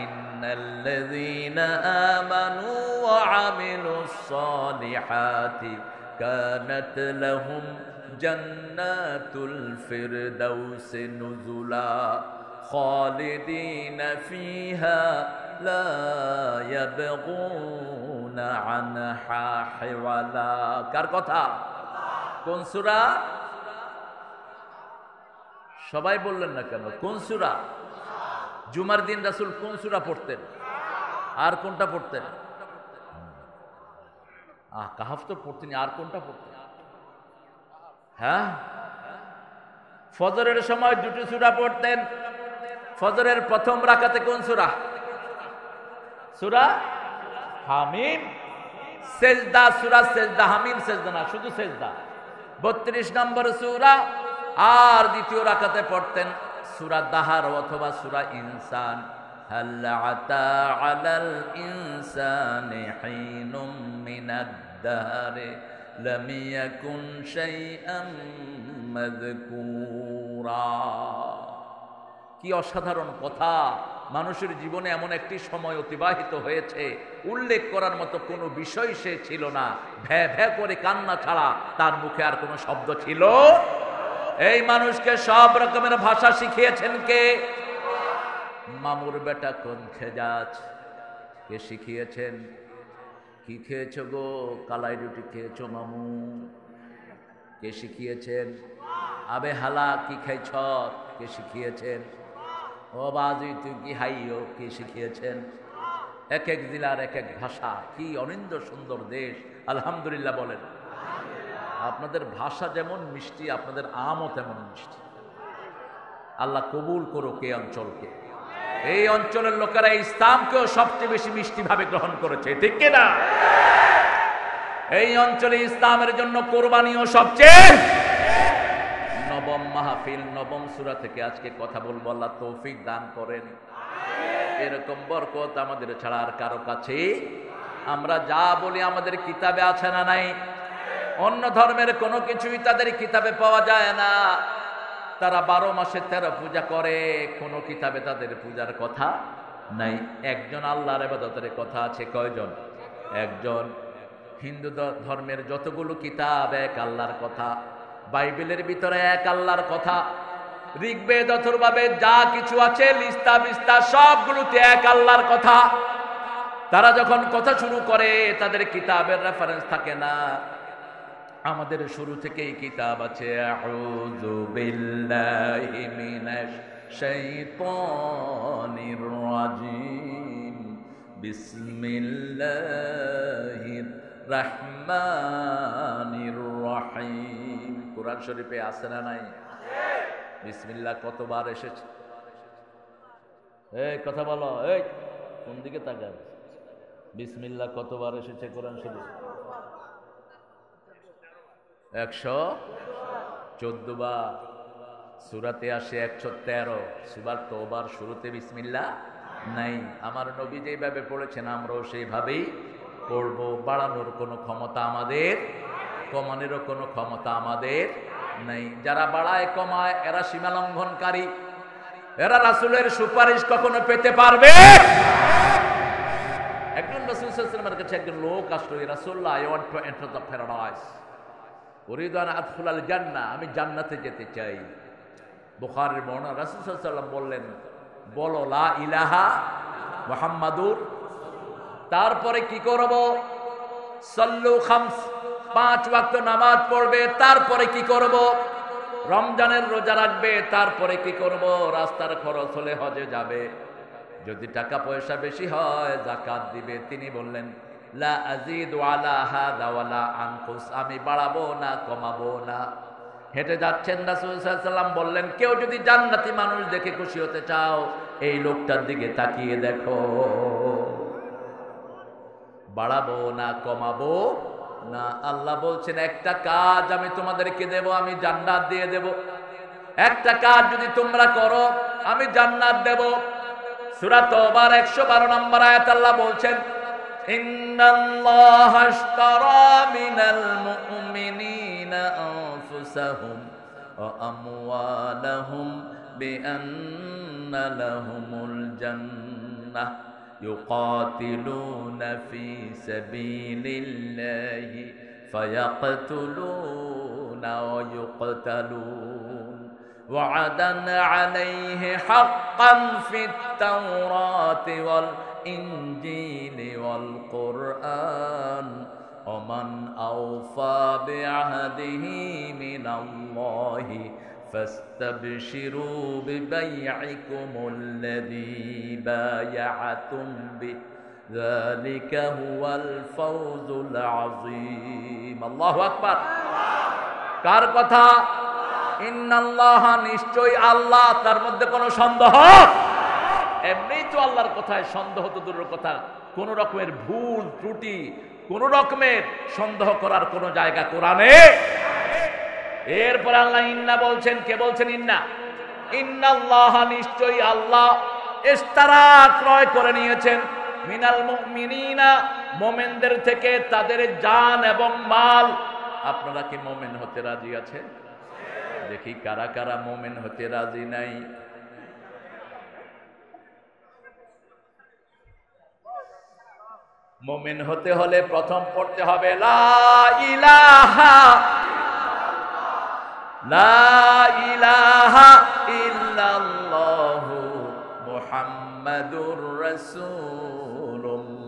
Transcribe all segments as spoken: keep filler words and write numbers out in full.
ইন্নাল্লাযীনা আমানু ওয়া আমিলুস সালিহাতি কানাত লাহুম জান্নাতুল ফিরদাউসি নুজুলা খালিদিনা ফিহা লা ইয়াবগুনা আনহা হিওয়ালা। কার কথা? কোন সূরা? সবাই বললেন না কেন? কোন সূরা? জুমার দিন রাসূল কোন সূরা পড়তেন আর কোনটা পড়তেন? আহ কাহাফ তো পড়তেন, আর কোনটা পড়তেন? হ্যাঁ, ফজরের সময় দুটো সূরা পড়তেন। ফজরের প্রথম রাকাতে কোন সূরা? সূরা হামিম। সেজদা সূরা সেজদা, হামিম সেজদা না, শুধু সেজদা, বত্রিশ নম্বর সূরা। আর দ্বিতীয় রাকাতে পড়তেন সূরা দাহার অথবা সূরা ইনসান। হাল আতা আলাল ইনসানি হিনুম মিনাদ-দাহরি লাম ইয়াকুন শাইআম মাযকুরা। কি অসাধারণ কথা! মানুষের জীবনে এমন একটি সময় অতিবাহিত হয়েছে উল্লেখ করার মতো কোনো বিষয় সে ছিল না, ভ্যা ভ্যা করে কান্না ছাড়া তার মুখে আর কোনো শব্দ ছিল। এই মানুষকে সব রকমের ভাষা শিখিয়েছেন কে? মামুর বেটা কোন খেজাজ, কে শিখিয়েছেন? কি খেয়েছো গো? কালাই রুটি খেয়েছো মামু? কে শিখিয়েছেন? আবে হালা কি খাইছ? কে শিখিয়েছেন? ও বাজি তুই কি হাইও? কে শিখিয়েছেন? এক এক জেলার এক এক ভাষা। কি অনিন্দ সুন্দর দেশ, আলহামদুলিল্লাহ বলেন। আপনাদের ভাষা যেমন মিষ্টি, আপনাদের আমও তেমন মিষ্টি। আল্লাহ কবুল করুক এই অঞ্চলকে। এই অঞ্চলের লোকেরা ইসলামকেও সবচেয়ে বেশি মিষ্টি ভাবে গ্রহণ করেছে, ঠিক কিনা? এই অঞ্চলে ইসলামের জন্য কোরবানিও সবচেয়ে। নবম মাহফিল, নবম সূরা থেকে আজকে কথা বলবো। আল্লাহ তৌফিক দান করেন। এরকম বরকত আমাদের ছাড়া আর কারো কাছে। আমরা যা বলি আমাদের কিতাবে আছে না নাই? অন্য ধর্মের কোনো কিছুই তাদের কিতাবে পাওয়া যায় না। তারা বারো মাসে তেরো পূজা করে, কোনো কিতাবে তাদের পূজার কথা নাই। একজন আল্লাহর ইবাদতের কথা আছে। কয়জন? একজন। হিন্দু ধর্মের যতগুলো কিতাব এক আল্লাহর কথা, বাইবেলের ভিতরে এক আল্লাহর কথা, ঋগ্বেদ অথর্ববেদ যা কিছু আছে লিস্তা বিস্তা সবগুলোতে এক আল্লাহর কথা। তারা যখন কথা শুরু করে তাদের কিতাবের রেফারেন্স থাকে না। আমাদের শুরু থেকেই কিতাব আছে। আউযু বিল্লাহি মিনাশ শাইতানির রাজিম, বিসমিল্লাহির রাহমানির রাহিম। কুরআন শরীফে আছে না নাই? বিসমিল্লাহ কতবার এসেছে? এই কথা বলো, এই কোন দিকে তাকাবে? বিসমিল্লাহ কতবার এসেছে কোরআন শরীফে? একশো চোদ্দ বার। সুরাতে আসে একশো তেরো। সুরার তওবার শুরুতে বিসমিল্লাহ নাই। আমার নবী যেভাবে পড়েছেন আমরাও সেইভাবেই পড়বো। বাড়ানোর কোনো ক্ষমতা আমাদের, কমানোরও কোনো ক্ষমতা আমাদের নাই। যারা বাড়ায় কমায় এরা সীমালঙ্ঘনকারী, এরা রাসূলের সুপারিশ কখনো পেতে পারবে। একজন রাসূল সাল্লাল্লাহু আলাইহি ওয়াসাল্লামের কাছে একজন লোক আসলো। রাসূলুল্লাহ, I want to enter the paradise, উরিদান আদখুলাল জান্নাহ, আমি জান্নাতে যেতে চাই। বুখারীর বর্ণনা। রাসূল সাল্লাল্লাহু আলাইহি ওয়াসাল্লাম বললেন, বলো লা ইলাহা মুহাম্মাদুর, তারপরে কি করব? সল্লু খামস, পাঁচ ওয়াক্ত নামাজ পড়বে। তারপরে কি করব? রমজানের রোজা রাখবে। তারপরে কি করব? রাস্তার খরচ হলে হজে যাবে, যদি টাকা পয়সা বেশি হয় যাকাত দিবে। তিনি বললেন, লা আজিদু আলা হাযা ওয়ালা আনকুস, আমি বাড়াবো না কমাবো না। হেঁটে যাচ্ছেন রাসূল সাল্লাল্লাহু আলাইহি ওয়াসাল্লাম বললেন, কেউ যদি জান্নাতি মানুষ দেখে খুশি হতে চাও এই লোকটার দিকে তাকিয়ে দেখো। বাড়াবো না কমাবো না। আল্লাহ বলছেন, একটা কাজ আমি তোমাদেরকে দেব, আমি জান্নাত দিয়ে দেব। একটা কাজ যদি তোমরা করো আমি জান্নাত দেব। সূরা তওবার একশো বারো নম্বর আয়াত। আল্লাহ বলছেন, ইন্নাল্লাহা আশতারা মিনাল মুমিনিনা আনফুসাহুম ওয়া আমওয়ালাহুম বিআন্না লাহুমুল জান্নাহ يقاتلون في سبيل الله فيقتلون ويقتلون وعدا عليه حقا في التوراة والإنجيل والقرآن ومن أوفى بعهده من الله فاستبشروا ببيعكم الذي بايعتم به ذلك هو الفوز العظيم. الله أكبر. কার কথা? ইন্নাল্লাহা, নিশ্চয়ই আল্লাহ। তার মধ্যে কোনো সন্দেহ? এমনি তো আল্লাহর কথায় সন্দেহ তো দূরের কথা, কোন রকমের ভুল ত্রুটি, কোন রকমের সন্দেহ করার কোন জায়গা কোরআনে। এরপর আল্লাহ ইন্না বলছেন। কে বলছেন ইন্না? ইন্নাল্লাহা, নিশ্চয়ই আল্লাহ। ইশতারা, ক্রয় করে নিয়েছেন। মিনাল মুমিনিনা, মুমিনদের থেকে তাদের জান এবং মাল। আপনারা কি মুমিন হতে রাজি আছেন? দেখি কারা কারা মোমেন হতে রাজি নাই। মোমেন হতে হলে প্রথম পড়তে হবে লা ইলাহা, লা ইলাহা ইল্লাল্লাহু মুহাম্মাদুর রাসূলুল্লাহ।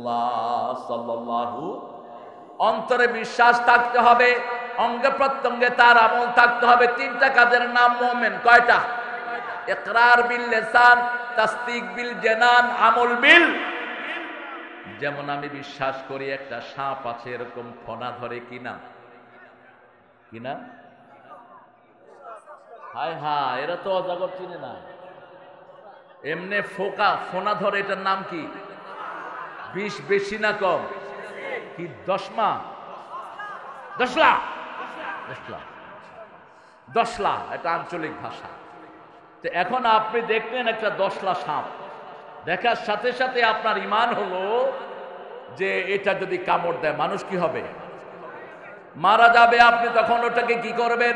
অন্তরে বিশ্বাস থাকতে হবে, অঙ্গে প্রত্যঙ্গে তার আমল থাকতে হবে। তিনটা কাজের নাম মুমিন। কয়টা? ইকরার বিল লিসান, তাসদীক বিল জানান, আমল বিল। যেমন আমি বিশ্বাস করি একটা সাপ আছে, এরকম ফনা ধরে কিনা কিনা হায় হায়, এরা তো অজাগর চিনে না। এমনে ফোকা ফোনা ধরে, এটার নাম কি? বিষ বেশি না কম? কি দশমা দশলা দশলা দশলা এটা আঞ্চলিক ভাষা। তো এখন আপনি দেখলেন একটা দশলা সাপ, দেখার সাথে সাথে আপনার ইমান হলো যে এটা যদি কামড় দেয় মানুষ কি হবে? মারা যাবে। আপনি তখন ওটাকে কি করবেন?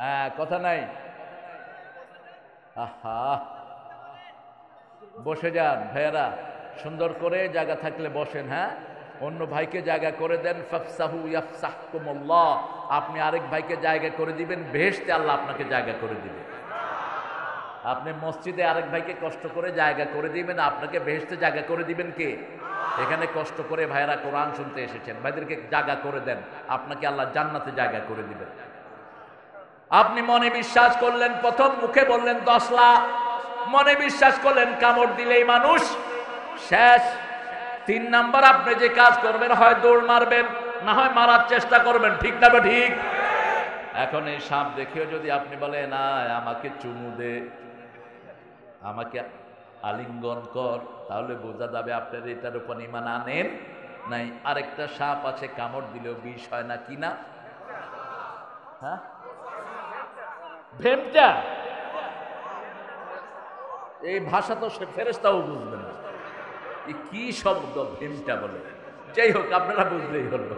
হ্যাঁ, কথা নাই, আহা বসে যান ভাইয়েরা, সুন্দর করে জায়গা থাকলে বসেন। হ্যাঁ, অন্য ভাইকে জায়গা করে দেন। ফাফসাহু ইয়াফসাহকুমুল্লাহ, আপনি আরেক ভাইকে জায়গা করে দিবেন, বেহেশতে আল্লাহ আপনাকে জায়গা করে দিবে। আপনি মসজিদে আরেক ভাইকে কষ্ট করে জায়গা করে দিবেন, আপনাকে বেহেশতে জায়গা করে দিবেন কে? এখানে কষ্ট করে ভাইয়েরা কোরআন শুনতে এসেছেন, ভাইদেরকে জায়গা করে দেন, আপনাকে আল্লাহ জান্নাতে জায়গা করে দিবেন। আপনি মনে বিশ্বাস করলেন, প্রথম মুখে বললেন দশলা, মনে বিশ্বাস করলেন কামড় দিলেই মানুষ শেষ। তিন নাম্বার আপনি যে কাজ করবেন, হয় দৌড় মারবেন, না হয় মারার চেষ্টা করবেন। ঠিক না? ঠিক। এখন এই সাপ দেখিও যদি আপনি বলেন না আমাকে চুমু দে, আমাকে আলিঙ্গন কর, তাহলে বোঝা যাবে আপনার এটার উপর ইমান আনেন নাই। আরেকটা সাপ আছে, কামড় দিলেও বিষ হয় না কিনা? হ্যাঁ, ভেমটা। এই ভাষা তো ফেরেশতাও বুঝবে না, কি শব্দ ভেমটা বলে। যাই হোক, আপনারা বুঝলেই হলো।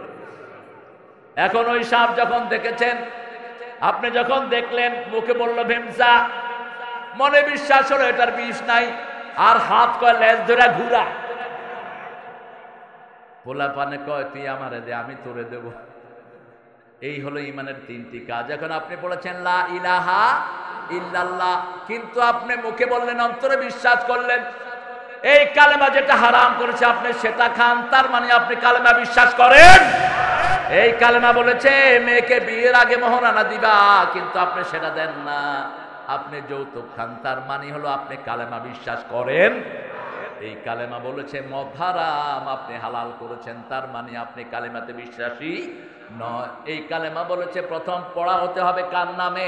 এখন ওই সাপ যখন দেখেছেন, আপনি যখন দেখলেন, মুখে বলল ভেমসা, মনে বিশ্বাস হলো এটার বিষ নাই, আর হাত কয় লেজ ধরে ঘুরা। পোলা পানে কয় তুই আমারে দে, আমি তোরে দেবো। এই হলো ইমানের তিনটি কাজ। এখন আপনি বলেছেন লা ইলাহা ইল্লাল্লাহ, কিন্তু আপনি মুখে বললেন, অন্তরে বিশ্বাস করলেন। এই কালেমা যেটা হারাম করেছে আপনি সেটা খান, তার মানে আপনি কালেমা বিশ্বাস করেন। এই কালেমা বলেছে মেয়েকে বিয়ের আগে মোহরানা দিবা, কিন্তু আপনি সেটা দেন না, আপনি যৌতুক খান, তার মানে হলো আপনি কালেমা বিশ্বাস করেন। এই কালেমা বলেছে মদ হারাম, আপনি হালাল করেছেন, তার মানে আপনি কালেমাতে বিশ্বাসী নয়। এই কালেমা বলেছে প্রথম পড়া হতে হবে কার নামে,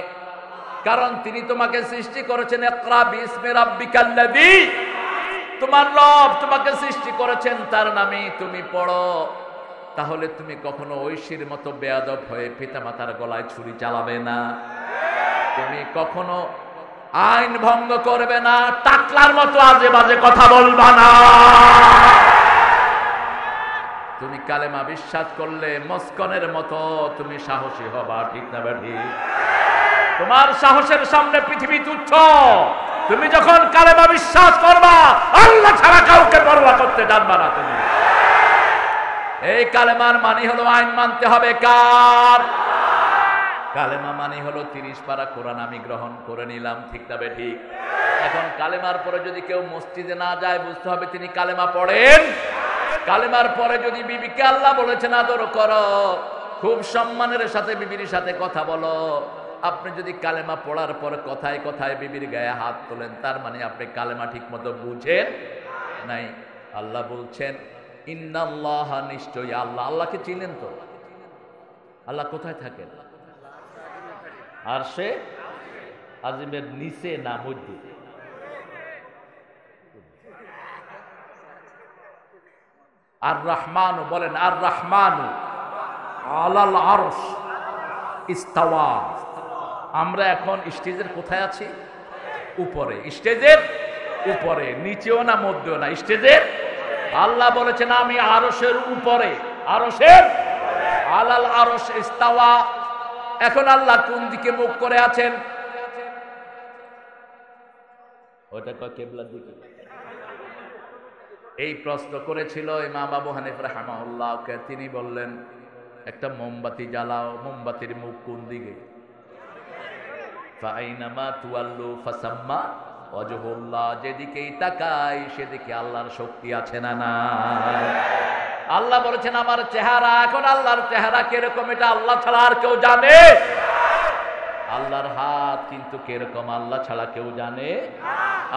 কারণ তিনি তোমাকে সৃষ্টি করেছেন। ইকরা বিসমি রাব্বিকাল্লাযী, তোমার রব তোমাকে সৃষ্টি করেছেন তার নামে তুমি পড়ো। তাহলে তুমি কখনো ঐশীর মতো বেয়াদব হয়ে পিতামাতার গলায় ছুরি চালাবে না, তুমি কখনো আইন ভঙ্গ করবে না, টাকলার মতো আজে বাজে কথা বলবা না। তুমি কালেমা বিশ্বাস করলে মস্কনের মতো তুমি সাহসী হবা। ঠিক না? ঠিক। তোমার সাহসের সামনে পৃথিবী তুচ্ছ। তুমি যখন কালেমা বিশ্বাস করবা, আল্লাহ ছাড়া কাউকে পরোয়া করতে জানবা না তুমি। এই কালেমার মানি হলো আইন মানতে হবে কার? কালেমা মানি হলো তিরিশ পারা কোরআন আমি গ্রহণ করে নিলাম। ঠিক না? ঠিক। এখন কালেমার পরে যদি কেউ মসজিদে না যায়, বুঝতে হবে তিনি কালেমা পড়েন। কালেমার পরে যদি বিবিকে আল্লাহ বলেছেন আদর করো, খুব সম্মানের সাথে বিবির সাথে কথা বলো, আপনি যদি কালেমা পড়ার পর কথায় কথায় বিবির গায়ে হাত তোলেন, তার মানে আপনি কালেমা ঠিক মতো বুঝেন নাই। আল্লাহ বলছেন ইন্নাল্লাহ, নিশ্চয়ই আল্লাহ। আল্লাহকে চিনেন তো? আল্লাহ কোথায় থাকেন? আর সে আজিমের নিচে না মধ্যে? আর রহমানু বলেন, আর রহমানু আলাল আরশ ইস্তাওয়া। আমরা এখন স্টেজের কোথায় আছি? উপরে। স্টেজের উপরে, নিচেও না মধ্যেও না, স্টেজের। আল্লাহ বলেছেন আমি আরশের উপরে, আরশের আলাল আরশ ইস্তাওয়া। এখন আল্লাহ কোন দিকে মুখ করে আছেন? ওটা কয় কিবলার দিকে। এই প্রশ্ন করেছিল ইমাম আবু হানিফা রাহিমাহুল্লাহকে। তিনি বললেন একটা মোমবাতি জ্বালাও, মোমবাতির মুখ কোন দিকে? যেদিকেই তাকাই সেদিকে আল্লাহর শক্তি আছে না না। আল্লাহ বলেছেন আমার চেহারা, এখন আল্লাহর চেহারা কিরকম এটা আল্লাহ ছাড়া আর কেউ জানে? আল্লাহর হাত কিন্তু কিরকম আল্লাহ ছাড়া কেউ জানে?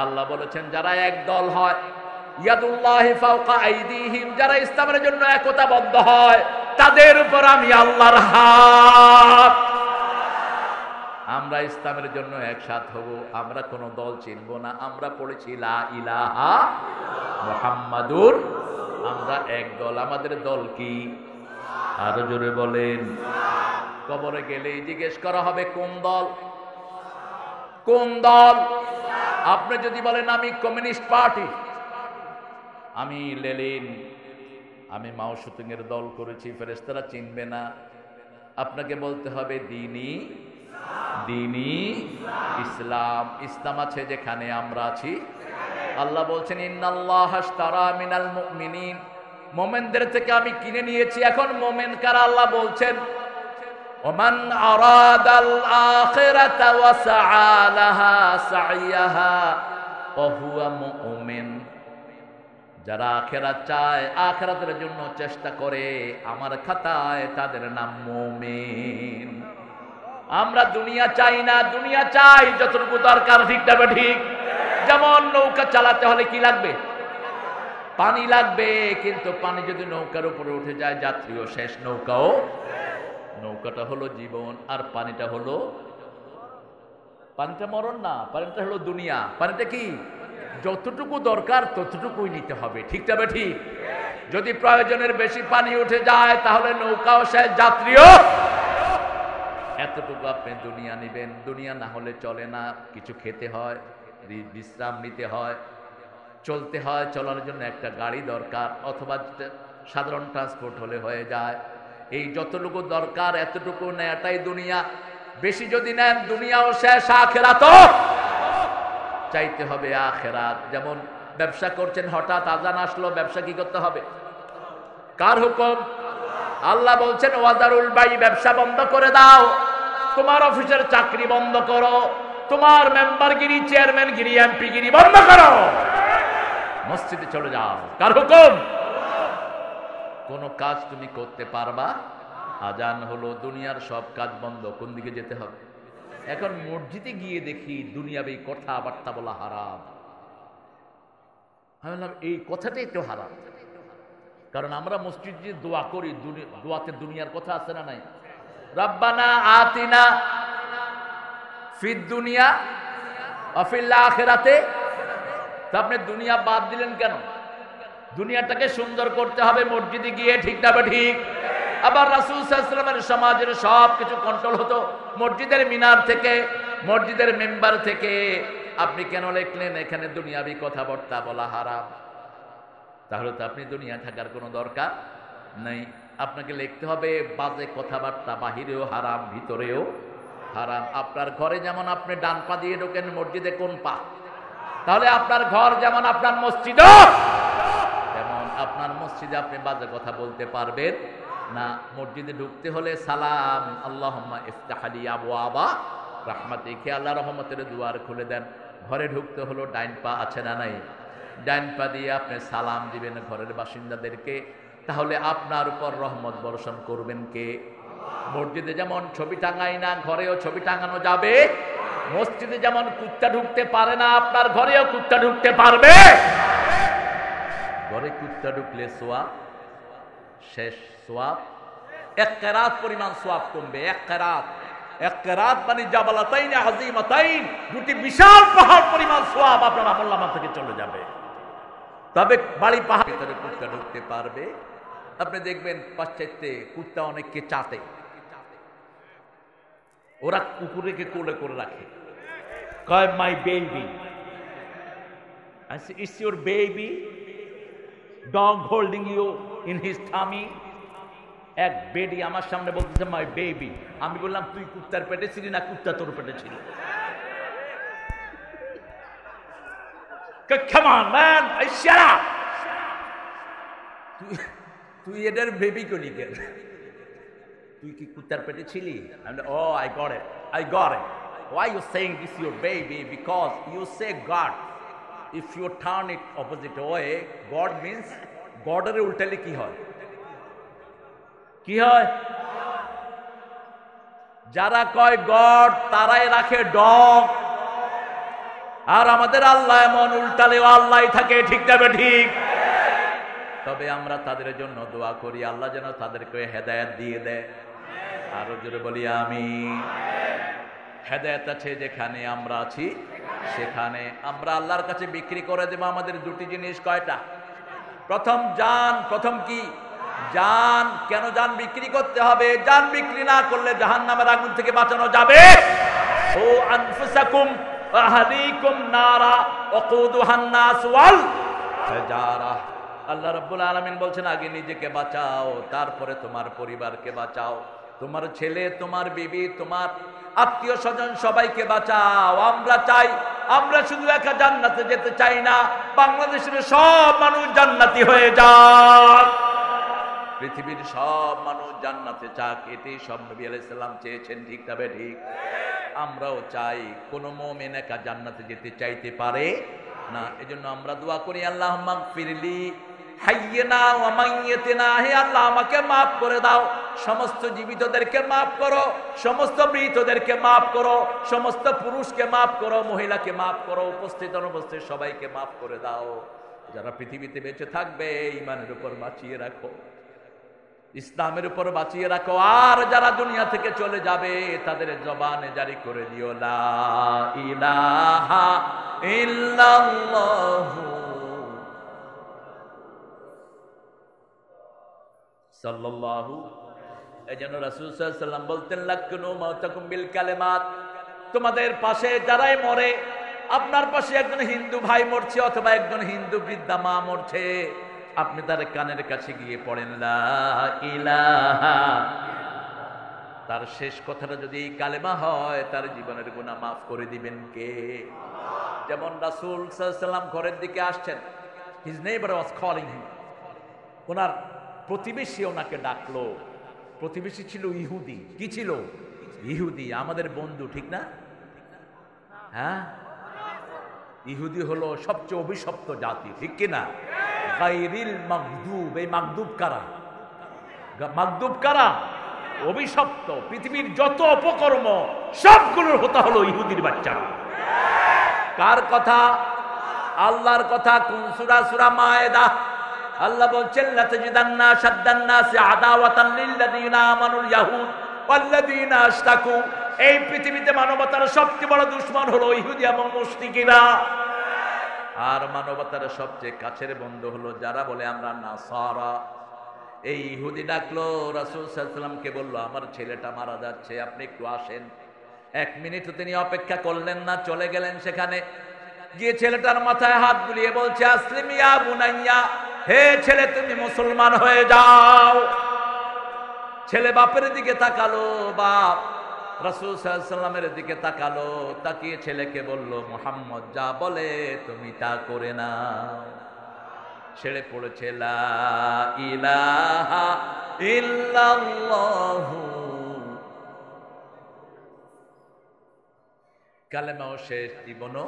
আল্লাহ বলেছেন যারা এক দল হয়, ইয়াদুল্লাহি ফাওকা আইদিহিম, যারা ইসলামের জন্য একতাবদ্ধ হয় তাদের উপর আমি আল্লাহর হাত। আমরা ইসলামের জন্য একসাথ হব, আমরা কোনো দল চিনব না। আমরা পড়েছি লা ইলাহা মুহাম্মাদুর, আমরা এক দল। আমাদের দল কি? আরো জোরে বলেন। কবরে গেলেই জিজ্ঞেস করা হবে কোন দল, কোন দল? আপনি যদি বলেন আমি কমিউনিস্ট পার্টি, আমি লেলিন, আমি মাও সুতুং এর দল করেছি, ফেরেশতারা চিনবে না। আপনাকে বলতে হবে দ্বীনি দ্বীনি ইসলাম। ইসলাম আছে যেখানে, আমরা আছি। আল্লাহ বলছেন ইন্নাল্লাহা আশতারা মিনাল মুমিনিন, মুমিনদের থেকে আমি কিনে নিয়েছি। এখন মুমিন কারা? আল্লাহ বলছেন ওমান আরাদাল আখিরাতা ওয়া সাআ লাহা সাইয়াহা ওয়া হুয়া মুমিন, যারা আখেরাত চায়, আখেরাতের জন্য চেষ্টা করে, আমার খাতায় তাদের নাম মুমিন। আমরা দুনিয়া চাই না, দুনিয়া চাই যতটুকু দরকার, ঠিক না ঠিক? যেমন নৌকা চালাতে হলে কি লাগবে? পানি লাগবে, কিন্তু পানি যদি নৌকার উপরে উঠে যায় যাত্রীও শেষ, নৌকাও। নৌকাটা হলো জীবন, আর পানিটা হলো, পানিটা মরণ না, পানিটা হলো দুনিয়া। পানিটা কি? যতটুকু দরকার ততটুকুই নিতে হবে, ঠিক না ঠিক? যদি প্রয়োজনের বেশি পানি উঠে যায় তাহলে নৌকাও শেষ, যাত্রীও। এতটুকু আপনি দুনিয়া নেবেন, দুনিয়া না হলে চলে না। কিছু খেতে হয়, বিশ্রাম নিতে হয়, চলতে হয়। চলার জন্য একটা গাড়ি দরকার, অথবা সাধারণ ট্রান্সপোর্ট হলে হয়ে যায়। এই যতটুকু দরকার এতটুকু নেয়াটাই দুনিয়া। বেশি যদি নেন দুনিয়াও শেষ, আখেরাতও। চাইতে হবে আখেরাত। যেমন ব্যবসা করছেন, হঠাৎ আজান আসলো, ব্যবসা কি করতে হবে? কার হুকুম? আল্লাহ বলছেন ওয়াজারুল বাই, ব্যবসা বন্ধ করে দাও। তোমার অফিসের চাকরি বন্ধ করো, তোমার মেম্বারগিরি, চেয়ারম্যানগিরি, এমপিগিরি বন্ধ করো, মসজিদে চলে যাও। কার হুকুম? কোন কাজ তুমি করতে পারবা? আজান হলো, দুনিয়ার সব কাজ বন্ধ, কোন দিকে যেতে হবে? এখন মসজিদে গিয়ে দেখি দুনিয়াবি কথাবার্তা বলা হারাম। আমি বললাম এই কথাটাই তো হারাম, কারণ আমরা মসজিদে দোয়া করি, দোয়াতে দুনিয়ার কথা আছে না নাই? রব্বানা আতিনা ফিদ দুনিয়া ওয়া ফিল আখিরাতে। তা আপনি দুনিয়া বাদ দিলেন কেন? দুনিয়াটাকে সুন্দর করতে হবে মসজিদে গিয়ে, ঠিক না ঠিক? আবার রাসূল সাল্লাল্লাহু আলাইহি ওয়াসাল্লামের সমাজের সব কিছু কন্ট্রোল হতো মসজিদের মিনার থেকে, মসজিদের মেম্বার থেকে। আপনি কেন লিখলেন এখানে দুনিয়াবি কথাবার্তা বলা হারাম? তাহলে তো আপনি দুনিয়া থাকার কোনো দরকার নেই। আপনাকে লিখতে হবে বাজে কথাবার্তা বাহিরেও হারাম, ভিতরেও হারাম। আপনার ঘরে যেমন আপনি ডান পা দিয়ে ঢোকেন, মসজিদে কোন পা? তাহলে আপনার ঘর যেমন আপনার মসজিদও তেমন। আপনার মসজিদে আপনি বাজে কথা বলতে পারবেন না। মসজিদে ঢুকতে হলে সালাম, আল্লাহুম্মা ইফতাহ লি আবওয়াবা রাহমাতিকা, আল্লাহ রহমতের দুয়ার খুলে দেন। ঘরে ঢুকতে হলো ডাইন পা আছে না নাই? ডাইন পা দিয়ে আপনি সালাম দিবেন ঘরের বাসিন্দাদেরকে, তাহলে আপনার উপর রহমত বর্ষণ করবেন কে? মসজিদে যেমন ছবি টাঙাই না, ঘরেও ছবি টাঙানো যাবে। মসজিদে যেমন কুত্তা ঢুকতে পারে না, আপনার ঘরেও কুত্তা ঢুকতে পারবে। ঘরে কুত্তা ঢুকলে সোয়া শেষ, সোয়াব এক কেরাত পরিমাণ সোয়াব কমবে। এক কেরাত, এক কেরাত মানে জাবালাতাইন আযীমাতাইন, দুটি বিশাল পাহাড় পরিমাণ সোয়াব আপনার আমলনামা থেকে চলে যাবে। তবে বাড়ি পাহাড়ের ভিতরে কুত্তা ঢুকতে পারবে। আপনি দেখবেন পাশ্চাত্যে কুত্তা অনেককে চাটে, ওরা কুকুরকে কোলে করে রাখে, কয় my baby, it's your baby dog holding you in his tummy. এক বেডি আমার সামনে বলতেছে মাই বেবি, আমি বললাম তুই কুত্তার পেটে ছিলি না কুত্তা তোর পেটে ছিল? Come on man, shut up, তুই এদের বেবি কলি কেন? তুই কি কুত্তার পেটে ছিলি? আমি ও I got it I got it Why you saying this your baby? Because you say God. If you turn it opposite way, God means God are ultali ki hoy? Ki hoy? Jara koy God, tarai rakhe dog. Ar amader Allah emon ultali Allahi thake thik na betik. তবে আমরা তাদের জন্য দোয়া করি আল্লাহ যেন তাদেরকে হেদায়েত দিয়ে দেয় আর জোরে বলি আমিন হেদায়েত আছে যেখানে আমরা আছি সেখানে আমরা আল্লাহর কাছে বিক্রি করে দেব আমাদের দুটি জিনিস কয়টা প্রথম জান প্রথম কি জান কেন জান বিক্রি করতে হবে জান বিক্রি না করলে জাহান্নামের আগুন থেকে বাঁচানো যাবে ও আনফুসাকুম ওয়া আহলিকুম নারা ওয়াকুদুহান নাস ওয়াল হিজারা আল্লাহ রাব্বুল আলামিন বলেন আগে নিজেকে বাঁচাও তারপরে তোমার পরিবারকে বাঁচাও তোমার ছেলে তোমার বিবি তোমার আত্মীয় স্বজন সবাইকে বাঁচাও আমরা চাই আমরা শুধু একা জান্নাতে যেতে চাই না বাংলাদেশের সব মানুষ জান্নাতি হয়ে যাক পৃথিবীর সব মানুষ জান্নাতে যাক এটাই সব নবী আলাইহিস সালাম চেয়েছেন ঠিক তবে ঠিক আমরাও চাই কোন মুমিন একা জান্নাতে যেতে চাইতে পারে না এজন্য আমরা দোয়া করি আল্লাহুম্মা গফিরলি হাইয়িনা ওয়া মাইয়িতিনা হে আল্লাহ আমাকে maaf করে দাও সমস্ত জীবিতদেরকে maaf করো সমস্ত মৃতদেরকে maaf করো সমস্ত পুরুষকে maaf করো মহিলাকে maaf করো উপস্থিত অনুপস্থিত সবাইকে maaf করে দাও যারা পৃথিবীতে বেঁচে থাকবে ঈমানের উপর বাঁচিয়ে রাখো ইসলামের উপর বাঁচিয়ে রাখো আর যারা দুনিয়া থেকে চলে যাবে তাদের জবানে জারি করে দিও লা ইলাহা ইল্লাল্লাহ সাল্লাল্লাহু এজন্য রাসূল সাল্লাল্লাহু আলাইহি ওয়াসাল্লাম বলতেন লাকুনু মাউতাকুম বিল কালিমাত তোমাদের পাশে যারাই মরে আপনার পাশে একজন হিন্দু ভাই মরছে অথবা একজন হিন্দু বৃদ্ধা মা মরছে আপনি তার কানের কাছে গিয়ে পড়েন লা ইলাহা তার শেষ কথাটা যদি কালেমা হয় তার জীবনের গুনাহ maaf করে দিবেন কে আল্লাহ যেমন রাসূল সাল্লাল্লাহু আলাইহি ওয়াসাল্লাম ঘরের দিকে আসছেন his neighbor was calling him ওনার প্রতিবেশী ওনাকে ডাকলো প্রতিবেশী ছিল ইহুদি কি ছিল ইহুদি আমাদের বন্ধু ঠিক না হ্যাঁ ইহুদি হলো সবচেয়ে অভিশপ্ত জাতি ঠিক কি না গায়রিল মাগদুব এই মাগদুব কারা মাগদুব কারা অভিশপ্ত পৃথিবীর যত অপকর্ম সবগুলোর হতা হলো ইহুদির বাচ্চা কার কথা আল্লাহর কথা কোন সূরা সূরা মায়েদা আল্লাহ বলেন লাতাজিদান্না শাদ্দান্নাসি আদাওয়াতান লিল্লাযীনা আমানুল ইয়াহুদ ওয়াল্লাযীনা আশরাকু এই পৃথিবীতে মানবতার সবচেয়ে বড় দুশমন হলো ইহুদি এবং মুশরিকরা আর মানবতার সবচেয়ে কাছের বন্ধু হলো যারা বলে আমরা নাসারা এই ইহুদি ডাকলো রাসূল সাল্লাল্লাহু আলাইহি ওয়াসাল্লামকে বলল আমার ছেলেটা মারা যাচ্ছে আপনি একটু আসেন এক মিনিটও তিনি অপেক্ষা করলেন না চলে গেলেন সেখানে গিয়ে ছেলেটার মাথায় হাত বুলিয়ে বলছে আসলিম ইয়া বুনাইয়া হে ছেলে তুমি মুসলমান হয়ে যাও ছেলে বাপের দিকে তাকালো বাপ রাসূল সাল্লাল্লাহু আলাইহি ওয়াসাল্লামের দিকে তাকালো তাকিয়ে ছেলেকে বলল মুহাম্মদ যা বলে তুমি তা করে না ছেলে পড়েছে লা ইলাহা ইল্লাল্লাহ কালেমাও শেষ জীবনও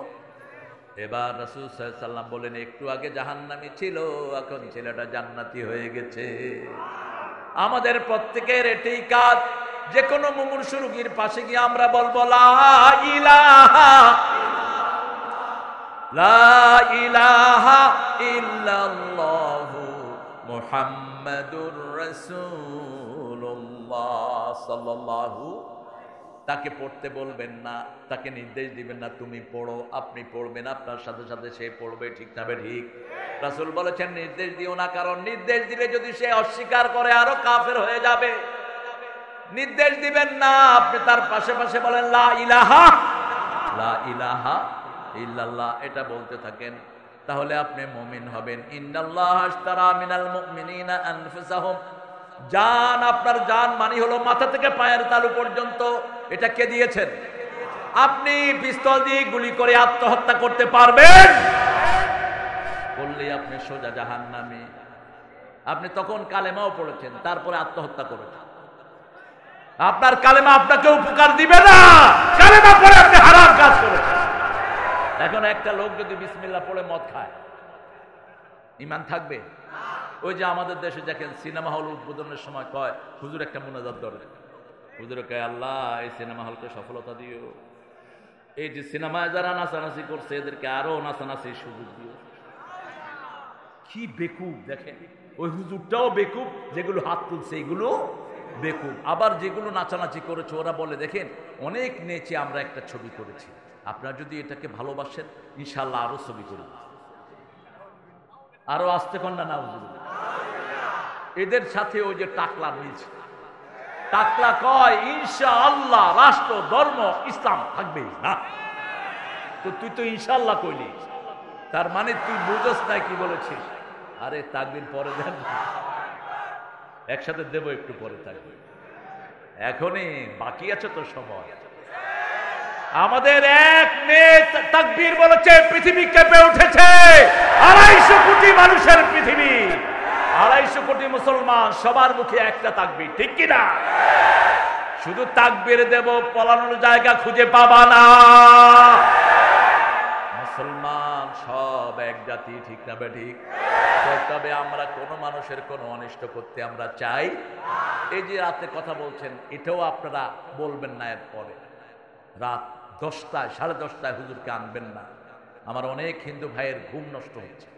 এবার রাসূল সাল্লাল্লাহু আলাইহি ওয়াসাল্লাম বলেন একটু আগে জাহান্নামী ছিল এখন ছেলেটা জান্নাতি হয়ে গেছে আমাদের প্রত্যেকের এটাই কাজ যে কোনো মুমূর্ষু রোগীর পাশে গিয়ে আমরা বলবো লা ইলাহা লা ইলাহা ইল্লাল্লাহ মুহাম্মাদুর রাসূলুল্লাহ সাল্লাল্লাহু তাকে পড়তে বলবেন না তাকে নির্দেশ দিবেন না তুমি পড়ো আপনি পড়বেন আপনার সাথে সাথে সে পড়বে ঠিক তবে ঠিক রাসূল বলেছেন নির্দেশ দিও না কারণ নির্দেশ দিলে যদি সে অস্বীকার করে আরো কাফের হয়ে যাবে নির্দেশ দিবেন না আপনি তার পাশে পাশে বলেন লা ইলাহা লা ইলাহা ইল্লাল্লাহ এটা বলতে থাকেন তাহলে আপনি মুমিন হবেন ইন্নাল্লাহ আশতারা মিনাল মুমিনিনা আনফুসাহুম জান আপনার জান মানে হলো মাথা থেকে পায়ের তালু পর্যন্ত এটা কে দিয়েছেন আপনি পিস্তল দিয়ে গুলি করে আত্মহত্যা করতে পারবেন বললেই আপনি সোজা জাহান্নামে আপনি তখন কালেমাও পড়েছেন তারপরে আত্মহত্যা করেছেন আপনার কালেমা আপনাকে উপকার দিবে না কালেমা পড়ে আপনি এখন একটা লোক যদি বিসমিল্লাহ পড়ে মদ খায়, ইমান থাকবে? ওই যে আমাদের দেশে দেখেন সিনেমা হল উদ্বোধনের সময় কয় হুজুর একটা মুনাজাত ধরে, হুজুর কয় আল্লাহ এই সিনেমা হলকে সফলতা দিও, এই যে সিনেমায় যারা নাচানাচি করছে এদেরকে আরো নাচানাচি সুযোগ দিও। কি বেকুব দেখেন, ওই হুজুরটাও বেকুব, যেগুলো হাত তুলছে এগুলো বেকুব, আবার যেগুলো নাচানাচি করেছে ওরা বলে দেখেন অনেক নেচে আমরা একটা ছবি করেছি, আপনারা যদি এটাকে ভালোবাসেন ইনশাল্লাহ আরো ছবি করুন। আরো আসতে কন্যা না হুজুর, এদের সাথে ওই যে টাকলা মিল, টাকলা কয় ইনশাআল্লাহ রাষ্ট্র ধর্ম ইসলাম থাকবে না, তো তুই তো ইনশাআল্লাহ কইলি, তার মানে তুই বুঝস না কি বলেছিস। আরে তাকবীর পরে দেন, একসাথে দেব একটু পরে তাকবীর, এখনই বাকি আছে তো সময়। আমাদের এক মেয়ে তাকবীর বলেছে, পৃথিবী কেঁপে উঠেছে, আড়াইশো কোটি মানুষের পৃথিবী, আড়াইশো কোটি মুসলমান, সবার মুখে একটা তাকবীর, ঠিক কিনা? শুধু তাকবীর দেব, পালানোর জায়গা খুঁজে পাবা না। মুসলমান সব এক জাতি, ঠিক না বেঠিক? তবে আমরা কোনো মানুষের কোনো অনিষ্ট করতে আমরা চাই। এই যে রাতে কথা বলছেন, এটাও আপনারা বলবেন না। এরপরে রাত দশটায় সাড়ে দশটায় হুজুরকে আনবেন না। আমার অনেক হিন্দু ভাইয়ের ঘুম নষ্ট হচ্ছে,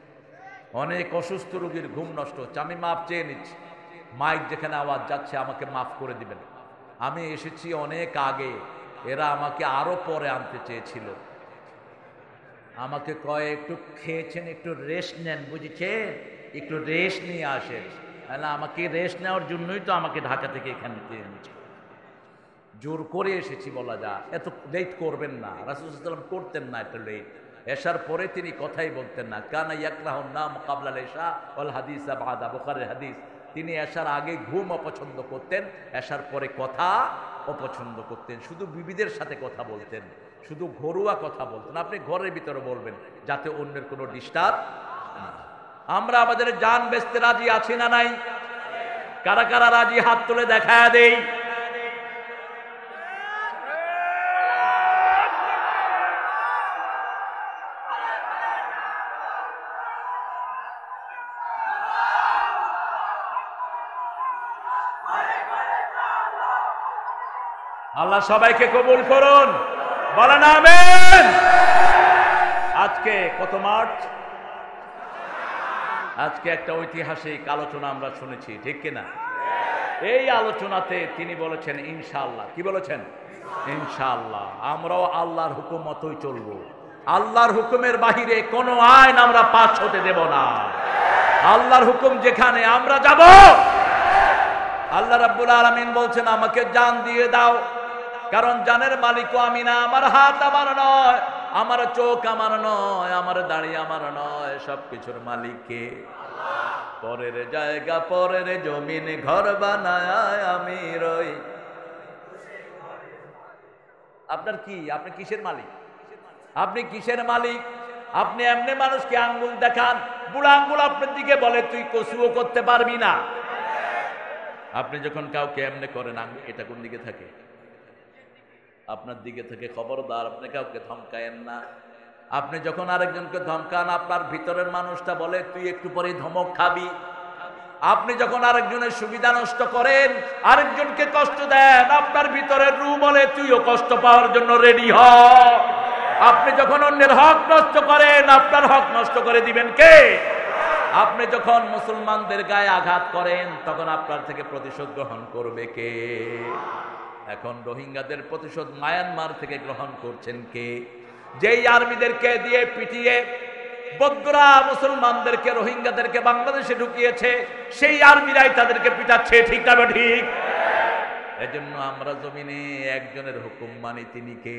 অনেক অসুস্থ রোগীর ঘুম নষ্ট হচ্ছে। আমি মাপ চেয়ে নিচ্ছি, মাইক যেখানে আওয়াজ যাচ্ছে আমাকে মাফ করে দিবেন। আমি এসেছি অনেক আগে, এরা আমাকে আরো পরে আনতে চেয়েছিল। আমাকে কয়ে একটু খেয়েছেন, একটু রেস্ট নেন, বুঝেছেন, একটু রেস্ট নিয়ে আসেন। না, আমাকে রেস্ট নেওয়ার জন্যই তো আমাকে ঢাকা থেকে এখানে এনেছে, জোর করে এসেছি বলা যায়। এত লেট করবেন না, রাসূল সাল্লাল্লাহু আলাইহি ওয়াসাল্লাম করতেন না এত লেট। এশার পরে তিনি কথাই বলতেন না। কানা ইয়াকরাহুন নাম ক্বাবলাল ইশা ওয়াল হাদিস বাদা, বুখারীর হাদিস। তিনি এশার আগে ঘুম অপছন্দ করতেন, এশার পরে কথা অপছন্দ করতেন। শুধু বিবিদের সাথে কথা বলতেন, শুধু ঘরোয়া কথা বলতেন। আপনি ঘরের ভিতরে বলবেন যাতে অন্যের কোনো ডিস্টার্ব না। আমরা আমাদের জান বেচতে রাজি আছি না নাই? কারা কারা রাজি হাত তুলে দেখায় দেই। আল্লাহ সবাইকে কবুল করুন, বলেন আমেন। আজকে কত মার্চ, আজকে একটা ঐতিহাসিক আলোচনা আমরা শুনেছি, ঠিক কিনা? এই আলোচনাতে তিনি বলেছেন ইনশাআল্লাহ। কি বলেছেন? ইনশাআল্লাহ। আমরাও আল্লাহর হুকুম মতোই চলব, আল্লাহর হুকুমের বাহিরে কোনো আইন আমরা পাশ হতে দেব না। আল্লাহর হুকুম যেখানে আমরা যাব। আল্লাহ রাব্বুল আলামিন বলছেন আমাকে জান দিয়ে দাও, কারণ জানের মালিকও আমি না। আমার হাত আমার নয়, আমার চোখ আমার নয়, আমার দাড়ি আমার নয়, সবকিছুর মালিক কে? আল্লাহ। পরের জায়গা পরের জমিনে ঘর বানায় আমি রই। আপনার কি? আপনি কিসের মালিক? আপনি কিসের মালিক? আপনি এমনি মানুষকে আঙ্গুল দেখান, বুড়া আঙ্গুল আপনার দিকে বলে তুই কচুও করতে পারবি না। আপনি যখন কাউকে এমনি করেন, এটা কোন দিকে থাকে? আপনার দিকে থেকে। খবরদার, আপনি কাউকে ধমকায়েন না। আপনি যখন আরেকজনকে ধমকান, আপনার ভিতরের মানুষটা বলে তুই একটু পরে ধমক খাবি। আপনি যখন আরেকজনের সুবিধা নষ্ট করেন, আরেকজনকে কষ্ট দেন, আপনার ভিতরের রু বলে তুইও কষ্ট পাওয়ার জন্য রেডি হ। আপনি যখন অন্যের হক নষ্ট করেন, আপনার হক নষ্ট করে দিবেন কে? আপনি যখন মুসলমানদের গায়ে আঘাত করেন, তখন আপনার থেকে প্রতিশোধ গ্রহণ করবে কে? এখন রোহিঙ্গাদের প্রতিশোধ মায়ানমার থেকে গ্রহণ করছেন কে? যেই আর্মিদেরকে দিয়ে পিটিয়ে বদরা মুসলমানদেরকে, রোহিঙ্গাদেরকে বাংলাদেশে ঢুকিয়েছে, সেই আর্মিরাই তাদেরকে পিটাচ্ছে, ঠিক না ঠিক? এজন্য আমরা জমিনে একজনের হুকুম মানি, তিনি কে?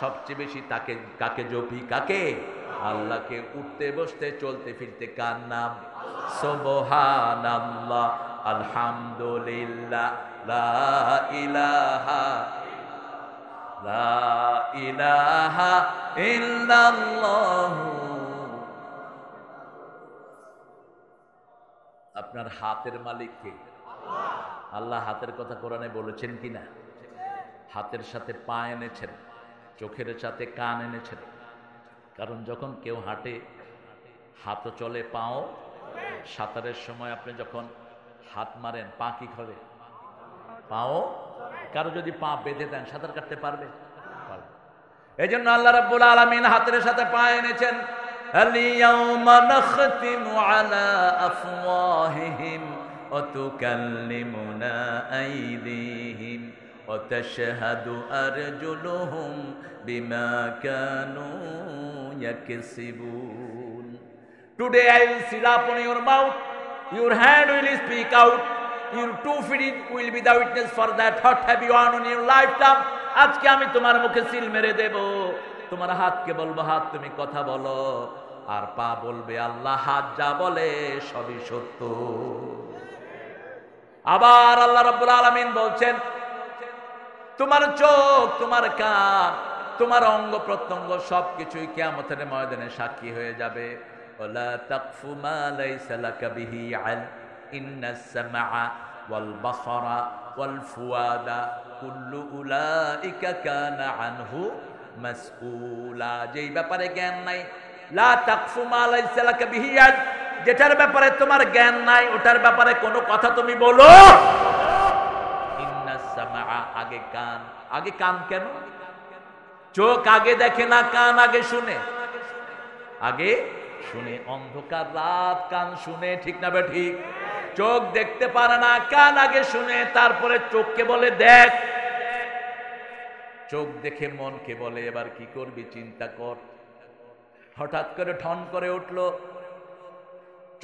সবচেয়ে বেশি তাকে কাকে জপি? কাকে? আল্লাহকে। উঠতে বসতে চলতে ফিরতে কার নাম? সুবহানাল্লাহ, আলহামদুলিল্লাহ, লা ইলাহা লা ইলাহা ইল্লাল্লাহ। আপনার হাতের মালিক কে? আল্লাহ। হাতের কথা কোরআনে বলেছেন কিনা? হাতের সাথে পা এনেছেন, চোখের সাথে কান এনেছেন, कारण जख क्यों हाँटे हाथों चले पाओ सातारे समय अपनी जख हाथ मारें पा कि खड़े पाओ कारो जो दी पा बेधे दें सातार काटते पारबे एजन्य अल्लाह रब्बुल आलमीन हाथेर साथे पा এনেছেন আলিয়াউমা নখতিমু আলা আফওয়াহিহিম ওয়া তুকাল্লিমুনা আইদিহিম ওয়া তাশহাদু আরজুলুহুম বিমা Kanu ইয়াকসিবুন Today I will seal upon your mouth, your hand will speak out, your two feet will be the witness for that what have you done in your lifetime. आज के आमी तुम्हारे मुखे सील मेरे देव तुम्हारा हाथ के बोलो हाथ तुम्हें कथा बोलो और पा बोलबे अल्लाह हाथ जा बोले सभी सत्य आबार अल्लाह रब्बुल आलमीन बोलছেন तुम्हार चोख तुम्हार कान तुम्हार अंग प्रत्यंग सबकिছুই কিয়ামতের ময়দানে সাক্ষী হয়ে যাবে ওয়ালা তাকফু মা লাইসা লাকা বিহি ইলম ইন্নাস সামআ ওয়াল বাসারা ওয়াল ফুয়াদা কুল্লু উলাইকা কানা আনহু মাসউলা যেই ব্যাপারে জ্ঞান নাই লা তাকফু মা লাইসা লাকা বিহি ইলম যেটার ব্যাপারে তোমার জ্ঞান নাই ওটার ব্যাপারে কোনো কথা তুমি বলো ইন্নাস সামআ আগে কান আগে কান কেন চোখ আগে দেখে না কান আগে শুনে আগে শুনে অন্ধকার রাত কান শুনে ঠিক না বে ঠিক চোখ দেখতে পারে না কান আগে শুনে তারপরে চোখকে বলে দেখ চোখ দেখে মনকে বলে এবার কি করবি চিন্তা কর হঠাৎ করে ঢন করে উঠল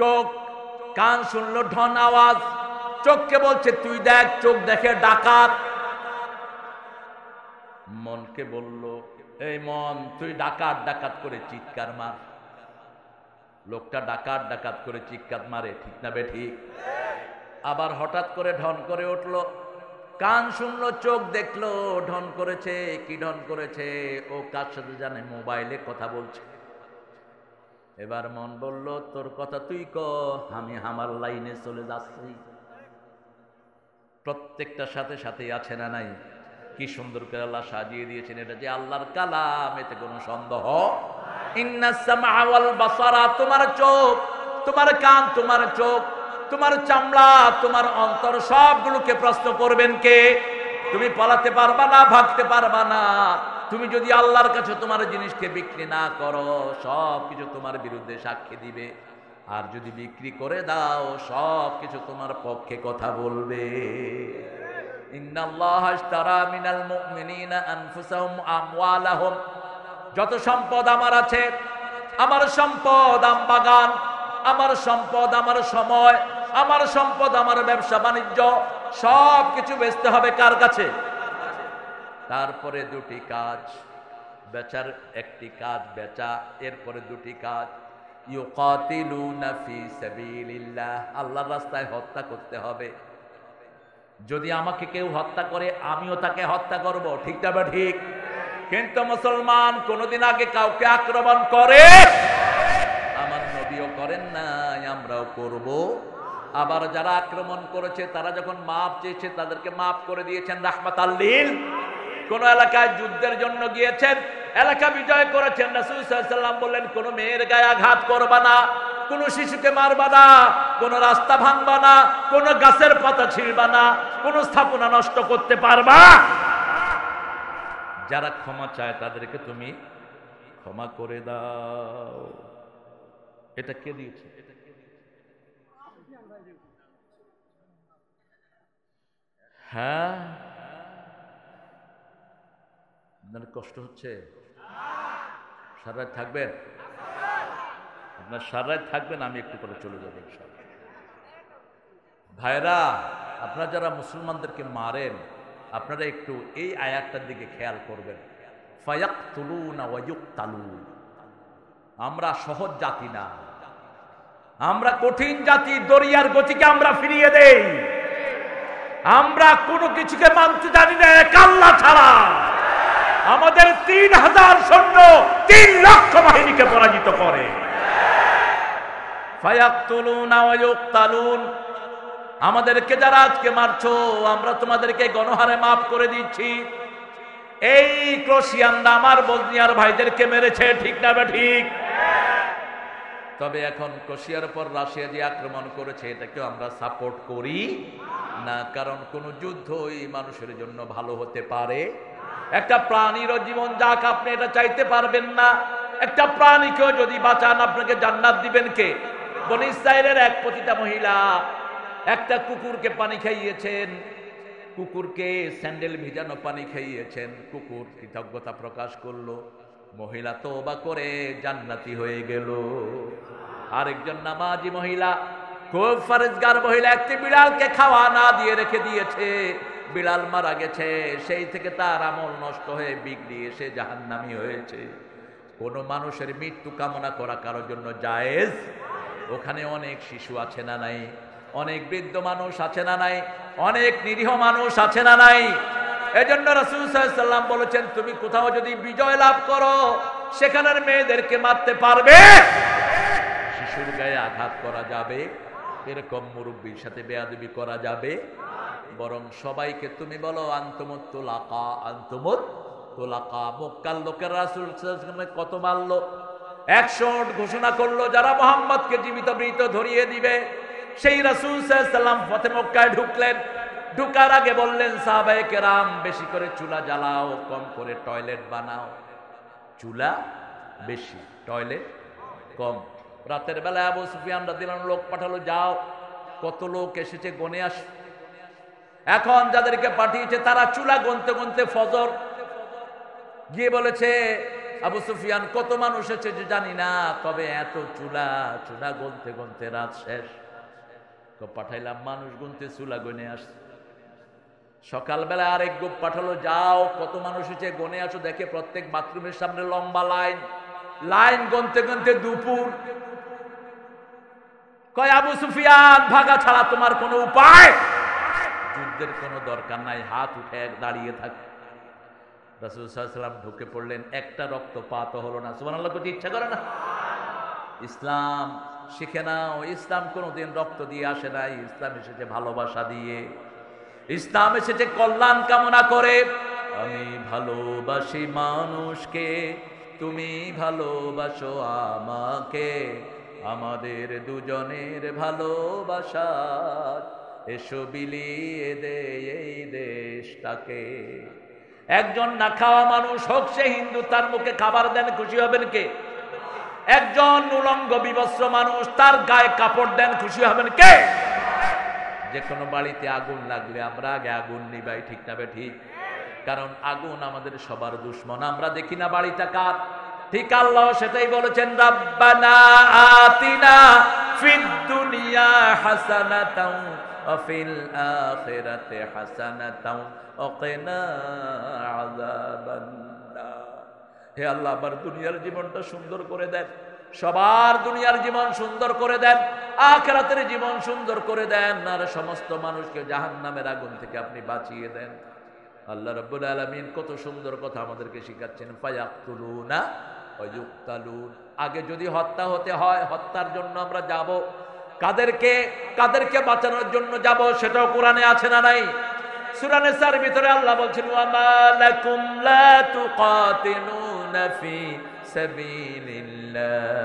চোখ কান শুনলো ঢন আওয়াজ চোখকে বলছে তুই দেখ চোখ দেখে ডাকাত মনকে বলল এই মন তুই ডাকাত ডাকাত করে চিৎকার মার লোকটা ডাকাত ডাকাত করে চিৎকার মারে ঠিক না বে ঠিক আবার হঠাৎ করে ঢন করে উঠল কান শুনলো চোখ দেখলো ঢন করেছে কি ঢন করেছে ও কার সাথে জানে মোবাইলে কথা বলছে এবার মন বলল তোর কথা তুই ক আমি আমার লাইনে চলে যাচ্ছি প্রত্যেকটা সাথে সাথে আছে না নাই কি সুন্দর করে আল্লাহ সাজিয়ে দিয়েছেন এটা যে আল্লাহর কালাম এতে কোনো সন্দেহ ইন্নাস সামআ ওয়াল বাসারা তোমার চোখ তোমার কান তোমার চোখ তোমার চামড়া তোমার অন্তর সবগুলোকে প্রশ্ন করবেন কে তুমি পালাতে পারবা না ভাগতে পারবা না তুমি যদি আল্লাহর কাছে তোমার জিনিসকে বিক্রি না করো সবকিছু তোমার বিরুদ্ধে সাক্ষী দিবে আর যদি বিক্রি করে দাও সবকিছু তোমার পক্ষে কথা বলবে ইন্নাল্লাহা ইশতারা মিনাল মুমিনিনা আনফুসাহুম আমওয়ালাহুম যত সম্পদ আমার আছে আমার সম্পদ আম বাগান আমার সম্পদ আমার সময় আমার সম্পদ আমার ব্যবসা বাণিজ্য সবকিছু বেচতে হবে কার কাছে তারপরে দুটি কাজ বেচার একটি কাজ বেচা এরপরে দুটি কাজ ইউকাতিলুনা ফি সাবিলিল্লাহ আল্লাহর রাস্তায় হত্যা করতে হবে যদি আমাকে কেউ হত্যা করে আমিও তাকে হত্যা করব ঠিক না বা ঠিক কিন্তু মুসলমান কোনদিন আগে কাউকে আক্রমণ করে আমার নবীও করেন নাই আমরাও করব আবার যারা আক্রমণ করেছে তারা যখন মাপ চেয়েছে তাদেরকে মাপ করে দিয়েছেন রাহমাতাল লিল কোন এলাকায় যুদ্ধের জন্য গিয়েছেন এলাকা বিজয় করেছেন রাসূল সাল্লাল্লাহু আলাইহি ওয়াসাল্লাম বললেন কোন মেয়ের গায়ে আঘাত করবা না কোন শিশুকে মারবা না কোন রাস্তা ভাঙবা না কোন গাছের পাতা ছিঁড়বা না কোন স্থাপনা নষ্ট করতে পারবা যারা ক্ষমা চায় তাদেরকে তুমি ক্ষমা করে দাও এটা কে দিয়েছে হ্যাঁ আপনার কষ্ট হচ্ছে সারা রাত থাকবেন আপনার সারা রাত থাকবেন আমি একটু করে চলে যাব ইনশাআল্লাহ ভাইরা আপনারা যারা মুসলমানদেরকে মারেন আপনারা একটু এই আয়াতটার দিকে খেয়াল করবেন ফায়াকতুলুনা ওয়া ইউকতালুন আমরা সহজ জাতি না আমরা কঠিন জাতি দরিয়ার গতিকে আমরা ফিরিয়ে দেই আমরা কোনো কিছুকে মানতে জানি না এক আল্লাহ ছাড়া আমাদের তিন হাজার সৈন্য তিন লক্ষ বাহিনীকে পরাজিত করে ফায়াকতুলুনা ওয়া ইউকতালুন আমাদেরকে যারা আজকে মারছো আমরা তোমাদেরকে গণহারে মাফ করে দিচ্ছি এই ক্রোশিয়ানরা আমার বসনিয়ার ভাইদেরকে মেরেছে, ঠিক না বা ঠিক? তবে এখন ক্রোশিয়ার উপর রাশিয়া যে আক্রমণ করেছে এটাকে আমরা সাপোর্ট করি না, কারণ কোন যুদ্ধই মানুষের জন্য ভালো হতে পারে। একটা প্রাণীর জীবন যাক, আপনি এটা চাইতে পারবেন না। একটা প্রাণীকেও যদি বাঁচান আপনাকে জান্নাত দিবেন কে? বনি ইসরায়েলের এক পতিতা মহিলা একটা কুকুরকে পানি খাইয়েছেন, কুকুরকে স্যান্ডেল ভিজানো পানি খাইয়েছেন, কুকুর কৃতজ্ঞতা প্রকাশ করলো, মহিলা তওবা করে জান্নাতি হয়ে গেল। আরেকজন নামাজি মহিলা, খুব ফরজগার মহিলা, একটি বিড়ালকে খাওয়া না দিয়ে রেখে দিয়েছে, বিড়াল মারা গেছে, সেই থেকে তার আমল নষ্ট হয়ে বিগড়িয়ে সে জাহান্নামী হয়েছে। কোনো মানুষের মৃত্যু কামনা করা কারোর জন্য জায়েজ। ওখানে অনেক শিশু আছে না নাই, অনেক বৃদ্ধ মানুষ আছে না নাই, অনেক নিরীহ মানুষ আছে না নাই। এজন্য রাসূল সাল্লাল্লাহু আলাইহি ওয়াসাল্লাম বলেছেন, তুমি কোথাও যদি বিজয় লাভ করো সেখানের মেয়েদেরকে মারতে পারবে, শিশুর গায়ে আঘাত করা যাবে, এরকম মুরব্বীর সাথে বেয়াদবি করা যাবে। বরং সবাইকে তুমি বলো আনতুমুত তুলাকা, আনতুমুত তুলাকা। মক্কার লোকেরা রাসূল সাল্লাল্লাহু আলাইহি ওয়াসাল্লামকে কত মারলো? একশোট ঘোষণা করলো, যারা মুহাম্মদকে জীবিত মৃত ধরিয়ে দিবে। সেই রাসূল সাল্লাল্লাহু আলাইহি ওয়াসাল্লাম ফতে মক্কায় ঢুকলেন, ঢুকার আগে বললেন সাহাবায়ে কেরাম, বেশি করে চুলা জ্বালাও, কম করে টয়লেট বানাও। চুলা বেশি, টয়লেট কম। রাতের বেলা আবু সুফিয়ান রাদিয়াল্লাহু লোক পাঠালো, যাও কত লোক এসেছে গনে আস। এখন যাদেরকে পাঠিয়েছে তারা চুলা গনতে গনতে ফজর গিয়ে বলেছে, আবু সুফিয়ান কত মানুষ এসেছে যে জানি না, তবে এত চুলা, চুলা গনতে গনতে রাত শেষ। তো পাঠাইলাম মানুষ গুনতে, চুলা গনে আসছে। সকালবেলা আরেক গ্রুপ পাঠালো, যাও কত মানুষ এসে গনে আসো। দেখে প্রত্যেক বাথরুমের সামনে লম্বা লাইন, লাইন গনতে গনতে দুপুর। কয় আবু সুফিয়ান, ভাগা ছাড়া তোমার কোনো উপায়, যুদ্ধের কোনো দরকার নাই, হাত উঠে দাঁড়িয়ে থাকে। রাসূল সাল্লাল্লাহু আলাইহি ওয়াসাল্লাম ঢুকে পড়লেন, একটা রক্তপাত হলো না। সুবহানাল্লাহ, করতে ইচ্ছা করে না? ইসলাম শিখে নাও, ইসলাম কোনোদিন রক্ত দিয়ে আসে নাই, ইসলাম এসেছে ভালোবাসা দিয়ে, ইসলাম এসেছে কল্যাণ কামনা করে। আমি ভালোবাসি মানুষকে, তুমি ভালোবাসো আমাকে, আমাদের দুজনের ভালোবাসা এসো বিলিয়ে দে এই দেশটাকে। একজন না খাওয়া মানুষ হোক সে হিন্দু, তার মুখে খাবার দেন, খুশি হবেন কে? একজন উলঙ্গ বিবস্ত্র মানুষ, তার গায়ে কাপড় দেন, খুশি হবেন কে? যে কোনো বাড়িতে আগুন লাগলে আমরা আগে আগুন নিবাই, ঠিক না ঠিক? কারণ আগুন আমাদের সবার দুশ্মন, আমরা দেখি না বাড়িটা কার। ঠিক আল্লাহ সেটাই বলেছেন, রাব্বানা আতিনা ফিদ দুনিয়া হাসানাতাও ওয়া ফিল আখিরাতি হাসানাতাও ওয়া কিনা আযাবান। হে আল্লাহ, আমার দুনিয়ার জীবনটা সুন্দর করে দেন, সবার দুনিয়ার জীবন সুন্দর করে দেন, আখিরাতের জীবন সুন্দর করে দেন, আর সমস্ত মানুষকে জাহান্নামের আগুন থেকে আপনি বাঁচিয়ে দেন। আল্লাহ রাব্বুল আলামিন কত সুন্দর কথা আমাদেরকে শিখাচ্ছেন, ফায়াক্তুলুনা ওয়া ইউক্তালুন। আগে যদি হত্যা হতে হয়, হত্যার জন্য আমরা যাব। কাদেরকে কাদেরকে বাঁচানোর জন্য যাব সেটাও কোরআনে আছে না নাই? সূরা নিসার ভিতরে আল্লাহ বলছেন, ওয়া মালাকুম লা তুকাতিলুন في سبيل الله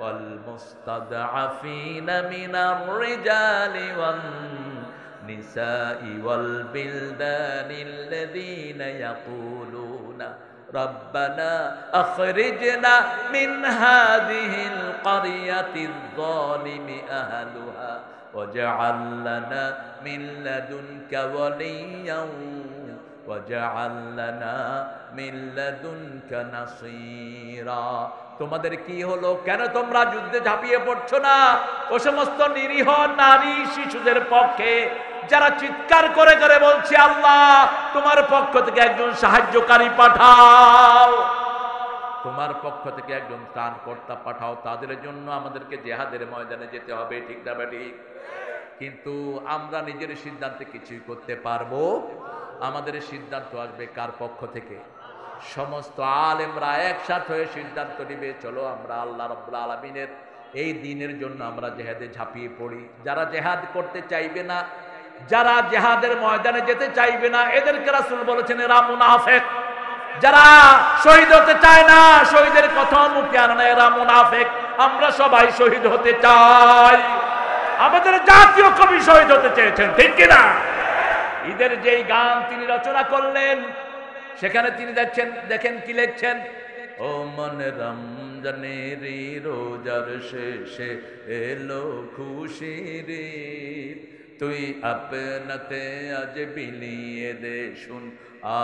والمستضعفين من الرجال والنساء والبلدان الذين يقولون ربنا أخرجنا من هذه القرية الظالم أهلها واجعل لنا من لدنك وليا وَجَعَلْ لَنَا مِنْ لَدُنْكَ نَصِيرًا। তোমাদের কি হলো? কেন তোমরা যুদ্ধে ঝাঁপিয়ে পড়ছো না? ও সমস্ত নিরীহ নারী শিশুদের পক্ষে যারা চিৎকার করে করে বলছে, আল্লাহ তোমার পক্ষ থেকে একজন সাহায্যকারী পাঠাও, তোমার পক্ষ থেকে একজন ত্রাণকর্তা পাঠাও, তাদের জন্য আমাদেরকে জিহাদের ময়দানে যেতে হবে, ঠিক না ঠিক? কিন্তু আমরা নিজের সিদ্ধান্তে কিছুই করতে পারবো? আমাদের সিদ্ধান্ত আসবে কার পক্ষ থেকে? সমস্ত আলেমরা একসাথ হয়ে সিদ্ধান্ত নিবে, চলো আমরা আল্লাহ রাব্বুল আলামিনের এই দ্বীনের জন্য আমরা জিহাদে ঝাঁপিয়ে পড়ি। যারা জিহাদ করতে চাইবে না, যারা জিহাদের ময়দানে যেতে চাইবে না, এদেরকে রাসূল বলেছেন এরা মুনাফিক। যারা শহীদ হতে চায় না শহীদের কথা মুখে আনে না এরা মুনাফিক। আমরা সবাই শহীদ হতে চাই, আমাদের জাতীয় কবি শহীদ হতে চেয়েছেন, ঠিক কিনা? ঈদের যেই গান তিনি রচনা করলেন সেখানে তিনি দেখছেন দেখেন কি লিখছেন, ও মনে রমজানের রোজার শেষে এলো খুশির ঈদ, তুই আপনাতে আজ বিলিয়ে দে শুন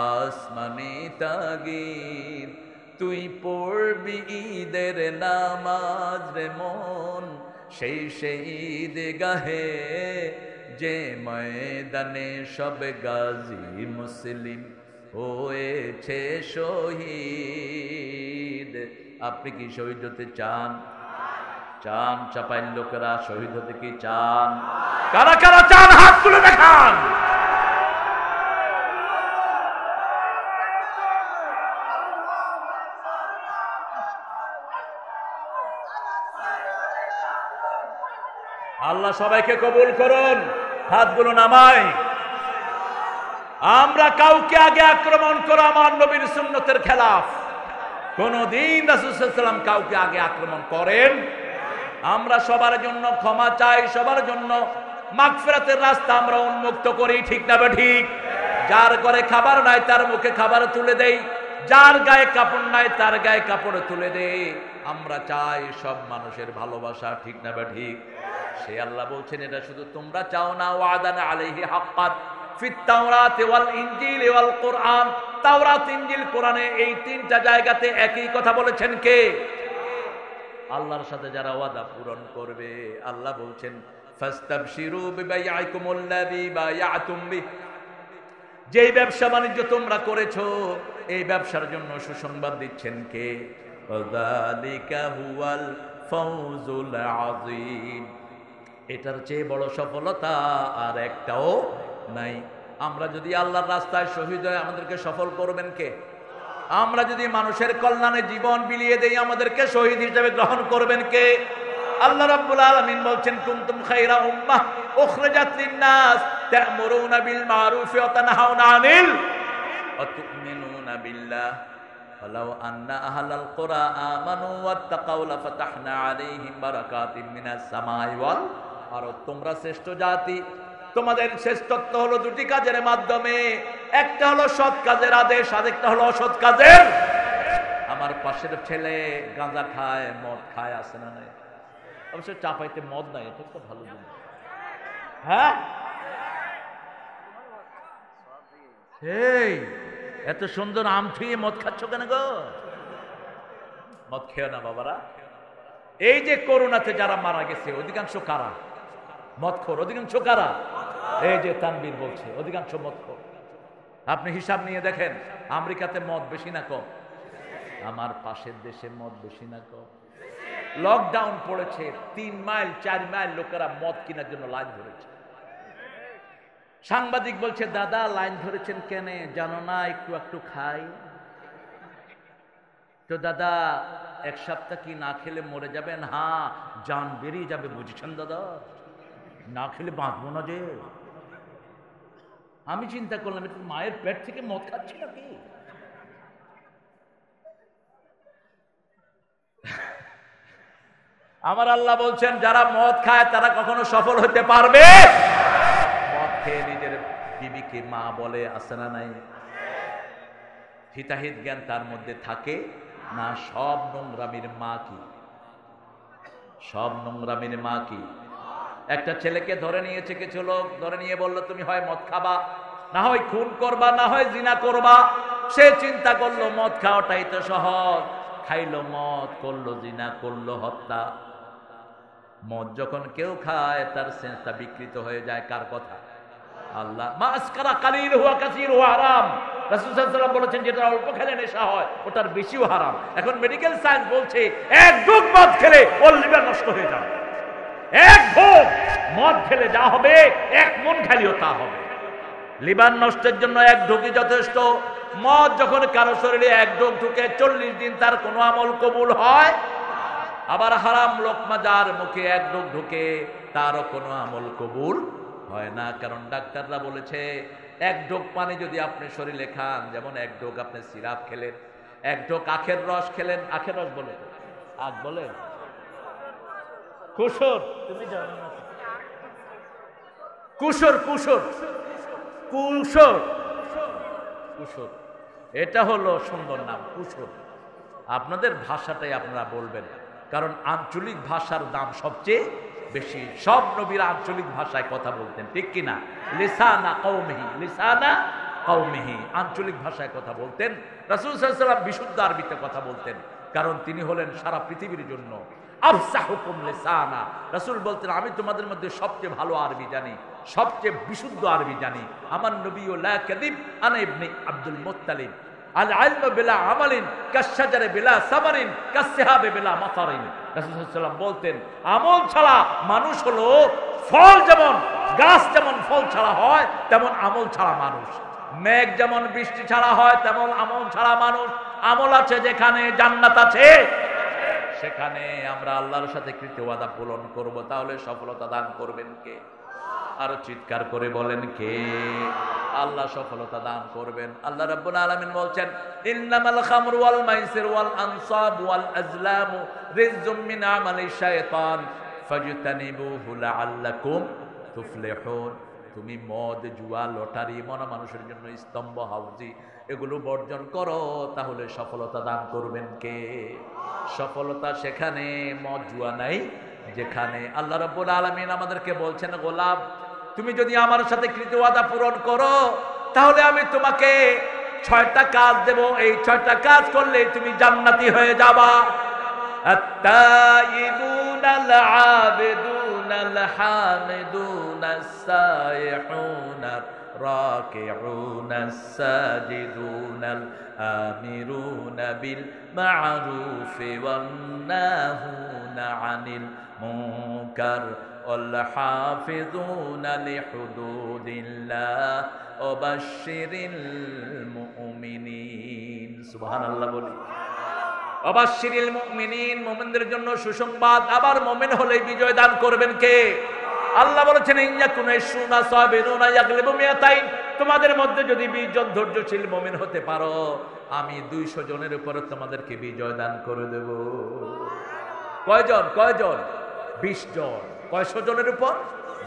আসমানি তাগিদ, তুই পড়বি ঈদের নামাজ রে মন সেই সেই ঈদ গাহে, যে ময়দানে সব গাজী মুসলিম হয়েছে শহীদ। আপনি কি শহীদ হতে চান? চান? চাপাইল লোকেরা শহীদ হতে কি চান? কারা কারা চান হাত তুলে দেখান। আল্লাহ সবাইকে কবুল করুন। হাতগুলো নামাই। আমরা কাউকে আগে আক্রমণ করা আমার নবীর সুন্নতের খেলাফ। কোনদিন রাসূল সাল্লাল্লাহু আলাইহি ওয়াসাল্লাম কাউকে আগে আক্রমণ করেন। আমরা সবার জন্য ক্ষমা চাই, সবার জন্য মাগফিরাতের রাস্তা আমরা উন্মুক্ত করি, ঠিক না বেঠিক? যার ঘরে খাবার নাই তার মুখে খাবার তুলে দেই, যার গায়ে কাপড় নাই তার গায়ে কাপড় তুলে দেই। আমরা চাই সব মানুষের ভালোবাসা, ঠিক না বেঠিক? সে আল্লাহ বলছেন এটা শুধু তোমরা চাও না, ওয়াদান আলাইহি হাক্কাত ফিত তাওরাতি ওয়াল ইনজিল ওয়াল কুরআন। তাওরাত, ইনজিল, কোরআনে এই তিনটা জায়গাতে একই কথা বলেছেন কে? আল্লাহর সাথে যারা ওয়াদা পূরণ করবে। আল্লাহ বলছেন ফাসতাবশিরু বিবাইআকুমুল্লাযী বায়াতুম বিহ, যেই ব্যবসা বাণিজ্য তোমরা করেছো এই ব্যবসার জন্য সুসংবাদ দিচ্ছেন কে? যালিকা হুয়াল ফাউজুল আযীম। এটার চেয়ে বড় সফলতা আর একটাও নাই। আমরা যদি আল্লাহর রাস্তায় শহীদ হই আমাদেরকে সফল করবেন কে? আমরা যদি মানুষের কল্যাণে জীবন বিলিয়ে দেই আমাদেরকে শহীদ হিসেবে গ্রহণ করবেন কে? আল্লাহ রাব্বুল আলামিন বলছেন কুনতুম খায়রা উম্মাহ উখরিজাত লিন-নাস তা'মুরুনা বিল মা'রুফি ওয়া তানহাউনা আনিল ওয়া তু'মিনুনা বিল্লাহ ওয়ালাউ আন্না আহলাল কুরা আমানু ওয়াত্তাকাউ লাফাতাহনা আলাইহিম বারাকাতিম মিনাস সামাই ওয়াল আরদ। তোমরা শ্রেষ্ঠ জাতি, তোমাদের শ্রেষ্ঠত্ব হলো দুটি কাজের মাধ্যমে, একটা হলো সৎ কাজের আদেশ, আরেকটা হলো অসৎ কাজের। আমার পাশের ছেলে গাঁজা খায়, মদ খায়, আছে না নাই? অবশ্য চাপাইতে মদ নাই, এটা তো ভালো না। হ্যাঁ, এই এত সুন্দর আম ছুঁয়ে মদ খাচ্ছ কেন গো? মদ খেয়ে না বাবারা। এই যে করোনাতে যারা মারা গেছে অধিকাংশ কারা? মদখোর। অধিকাংশ কারা? এই যে তানবীর বলছে অধিকাংশ মদখোর। আপনি হিসাব নিয়ে দেখেন আমেরিকাতে মদ বেশি না কম? আমার পাশের দেশে মদ বেশি না কম? লকডাউন পড়েছে, তিন মাইল চার মাইল লোকেরা মদ কেনার জন্য লাইন ধরেছে। সাংবাদিক বলছে দাদা লাইন ধরেছেন কেন? জানো না, একটু একটু খাই তো। দাদা এক সপ্তাহ কি না খেলে মরে যাবেন? হ্যাঁ, জান বেরিয়ে যাবে বুঝছেন দাদা, না খেলে বাঁচবো না। যে আমি চিন্তা করলাম একটু মায়ের পেট থেকে মদ খাচ্ছি নাকি? আমার আল্লাহ বলছেন যারা মদ খায় তারা কখনো সফল হতে পারবে। মদ খেয়ে নিজের বিবিকে মা বলে, আছে না নাই? হিতাহিত জ্ঞান তার মধ্যে থাকে না। সব নোংরামির মা কি? সব নোংরামির মা কি? একটা ছেলেকে ধরে নিয়েছে কিছু লোক, ধরে নিয়ে বললো তুমি হয় মদ খাবা, না হয় খুন করবা, না হয় জিনা করবা। সে চিন্তা করলো মদ খাওয়াটাই তো সহজ, খাইলো মদ, করলো জিনা, করলো হত্যা। মদ যখন কেউ খায় তার সেন্সটা বিকৃত হয়ে যায়। কার কথা? আল্লাহ। মাসকারা কালিল হুয়া কাসীর হুয়া হারাম। রাসূল সাল্লাল্লাহু আলাইহি ওয়াসাল্লাম বলেছেন যেটা অল্প খেলে নেশা হয় ওটার বেশিও হারাম। এখন মেডিকেল সায়েন্স বলছে এক ডুব মদ খেলে ওর লিভার নষ্ট হয়ে যাবে। এক ভোগ মদ খেলে যা হবে এক মন খালিও তা হবে। লিভার নষ্টের জন্য এক ঢুকি যথেষ্ট। মদ যখন কারো শরীরে এক ঢোক ঢুকে চল্লিশ দিন তার কোনো আমল কবুল হয়। আবার হারাম লোকমা যার মুখে এক ঢোক ঢুকে তারও কোনো আমল কবুল হয় না, কারণ ডাক্তাররা বলেছে এক ঢোক পানি যদি আপনি শরীরে খান, যেমন এক ঢোক আপনি সিরাপ খেলেন, এক ঢোক আখের রস খেলেন, আখের রস বলে আখ বলে কুসুর, তুমি জানো না কুসুর কুসুর কুসুর কুসুর, এটা হলো সুন্দর নাম কুসুর। আপনাদের ভাষাটাই আপনারা বলবেন, কারণ আঞ্চলিক ভাষার দাম সবচেয়ে বেশি। সব নবীরা আঞ্চলিক ভাষায় কথা বলতেন, ঠিক কিনা? লিসানা কওমিহি, লিসানা কওমিহি, আঞ্চলিক ভাষায় কথা বলতেন। রাসূল সাল্লাল্লাহু আলাইহি ওয়াসাল্লাম বিশুদ্ধ আরবিতে কথা বলতেন, কারণ তিনি হলেন সারা পৃথিবীর জন্য আফসাহুকুম লিসানা। রাসূল বলতেন, আমি তোমাদের মধ্যে সবচেয়ে ভালো আরবি জানি, সবচেয়ে বিশুদ্ধ আরবি জানি। আমার নবী লা কাযিব, আনা ইবনে আব্দুল মুত্তালিব, আল ইলম বিলা আমালিন কাশজারে বিলা সামারিন কাসহাবে বিলা মাতারিন। রাসূল সাল্লাল্লাহু আলাইহি ওয়াসাল্লাম বলতেন, আমল ছাড়া মানুষ হলো ফল, যেমন গাছ যেমন ফল ছাড়া হয় তেমন আমল ছাড়া মানুষ। মেঘ যেমন বৃষ্টি ছাড়া হয় তেমন আমল ছাড়া মানুষ। আমল আছে যেখানে, জান্নাত আছে সেখানে। আমরা আল্লাহর সাথে কৃত ওয়াদা পূরণ করব, তাহলে সফলতা দান করবেন কে? আরো চিৎকার করে বলেন কে? আল্লাহ সফলতা দান করবেন। আল্লাহ রাব্বুল আলামিন বলছেন, ইন্নামাল খামরু ওয়াল মাইসির ওয়াল আনসাব ওয়াল আজলাম রিজজুম মিন আমালি শাইতান ফাজতানিবুহু লাআল্লাকুম তুফলিহুন। তুমি মদ, জুয়া, লটারি, মনা মানুষের জন্য স্তম্ভ, হাউজি এগুলো বর্জন করো, তাহলে সফলতা দান করবেন কে? সফলতা সেখানে, মদ জুয়া নাই যেখানে। আল্লাহ রাব্বুল আলামিন আমাদেরকে বলছেন, গোলাম, তুমি যদি আমার সাথে কৃত ওয়াদা পূরণ করো তাহলে আমি তোমাকে ছয়টা কাজ দেব, এই ছয়টা কাজ করলে তুমি জান্নাতি হয়ে যাবা। আত-তাইবুনাল আবিদুনাল হামিদুনাস সাইহুনাল রাকিউনাস সাজিদুনাল আমিরুনা বিল মা'রুফি ওয়ান নাহুনা আনিল মুনকার ওয়াল-হাফিযুনা লিহুদুদিল্লাহ ওয়াবাশশিরিল মুমিনিন। সুবহানাল্লাহ বলি, ওয়াবাশশিরিল মুমিনিন, মুমিনদের জন্য সুসংবাদ। আবার মুমিন হলে বিজয় দান করবেন কে? আল্লাহ বলেছেন, ইয়াকুনা ইসুনা সাবিরুনা ইয়াগলিবু মিয়াতাইন। তোমাদের মধ্যে যদি বিশ জন ধৈর্যশীল মুমিন হতে পারো, আমি দুইশো জনের উপরে তোমাদেরকে বিজয় দান করে দেব। কয়জন কয়জন? বিশ জন। কয়শো জনের উপর?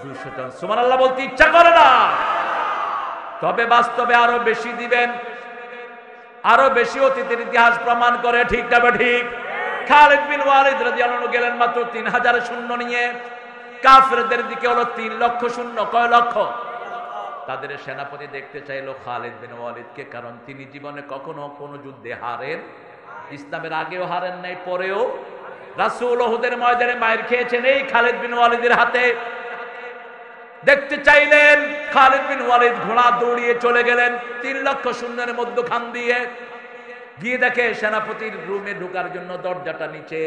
দুইশো জন। সুবহানাল্লাহ বলতে ইচ্ছা করে না? তবে বাস্তবে আরো বেশি দিবেন, আরো বেশি। অতীতের ইতিহাস প্রমাণ করে, ঠিক না? ঠিক। খালিদ বিন ওয়ালিদ রাদিয়াল্লাহু আনহু গেলেন মাত্র তিন হাজার শূন্য নিয়ে, কাফেরদের দিকে হলো তিন লক্ষ শূন্য। কয় লক্ষ? তাদের সেনাপতি দেখতে চাইলো খালিদ বিন ওয়ালিদকে, কারণ তিনি জীবনে কখনো কোনো যুদ্ধে হারেন, ইসলামের আগেও হারেন নাই, পরেও। রাসূল উহুদের ময়দানে মায়ের খেয়েছেন এই খালিদ বিন ওয়ালিদের হাতে। দেখতে চাইলেন, খালিদ বিন ওয়ালিদ ঘোড়া দৌড়িয়ে চলে গেলেন তিন লক্ষ শূন্যের মধ্যখান দিয়ে। গিয়ে দেখে সেনাপতির রুমে ঢোকার জন্য দরজাটা নিচে।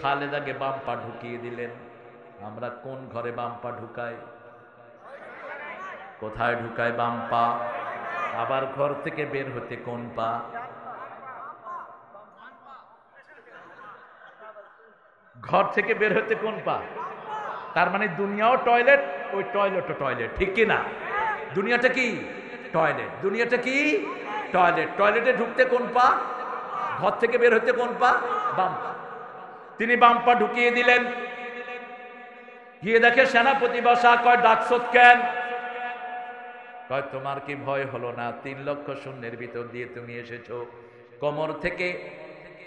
খালিদ আগে বাম পা ঢুকিয়ে দিলেন। আমরা কোন ঘরে বাম পা ঢুকাই? কোথায় ঢুকাই বাম পা? আবার ঘর থেকে বের হতে কোন পা? ঘর থেকে বের হতে কোন পা? তার মানে দুনিয়াও টয়লেট, ওই টয়লেটও টয়লেট, ঠিক কি না? দুনিয়াটা কি টয়লেট, দুনিয়াটা কি টয়লেট। টয়লেটে ঢুকতে কোন পা? ঘর থেকে বের হতে কোন পা? বাম পা। তিনি বাম পা ঢুকিয়ে দিলেন। গিয়ে দেখে সেনাপতি বসা। কয়, ডাকছো কেন? কয়, তোমার কি ভয় হলো না? তিন লক্ষ শূন্যের ভিতর দিয়ে তুমি এসেছো। কোমর থেকে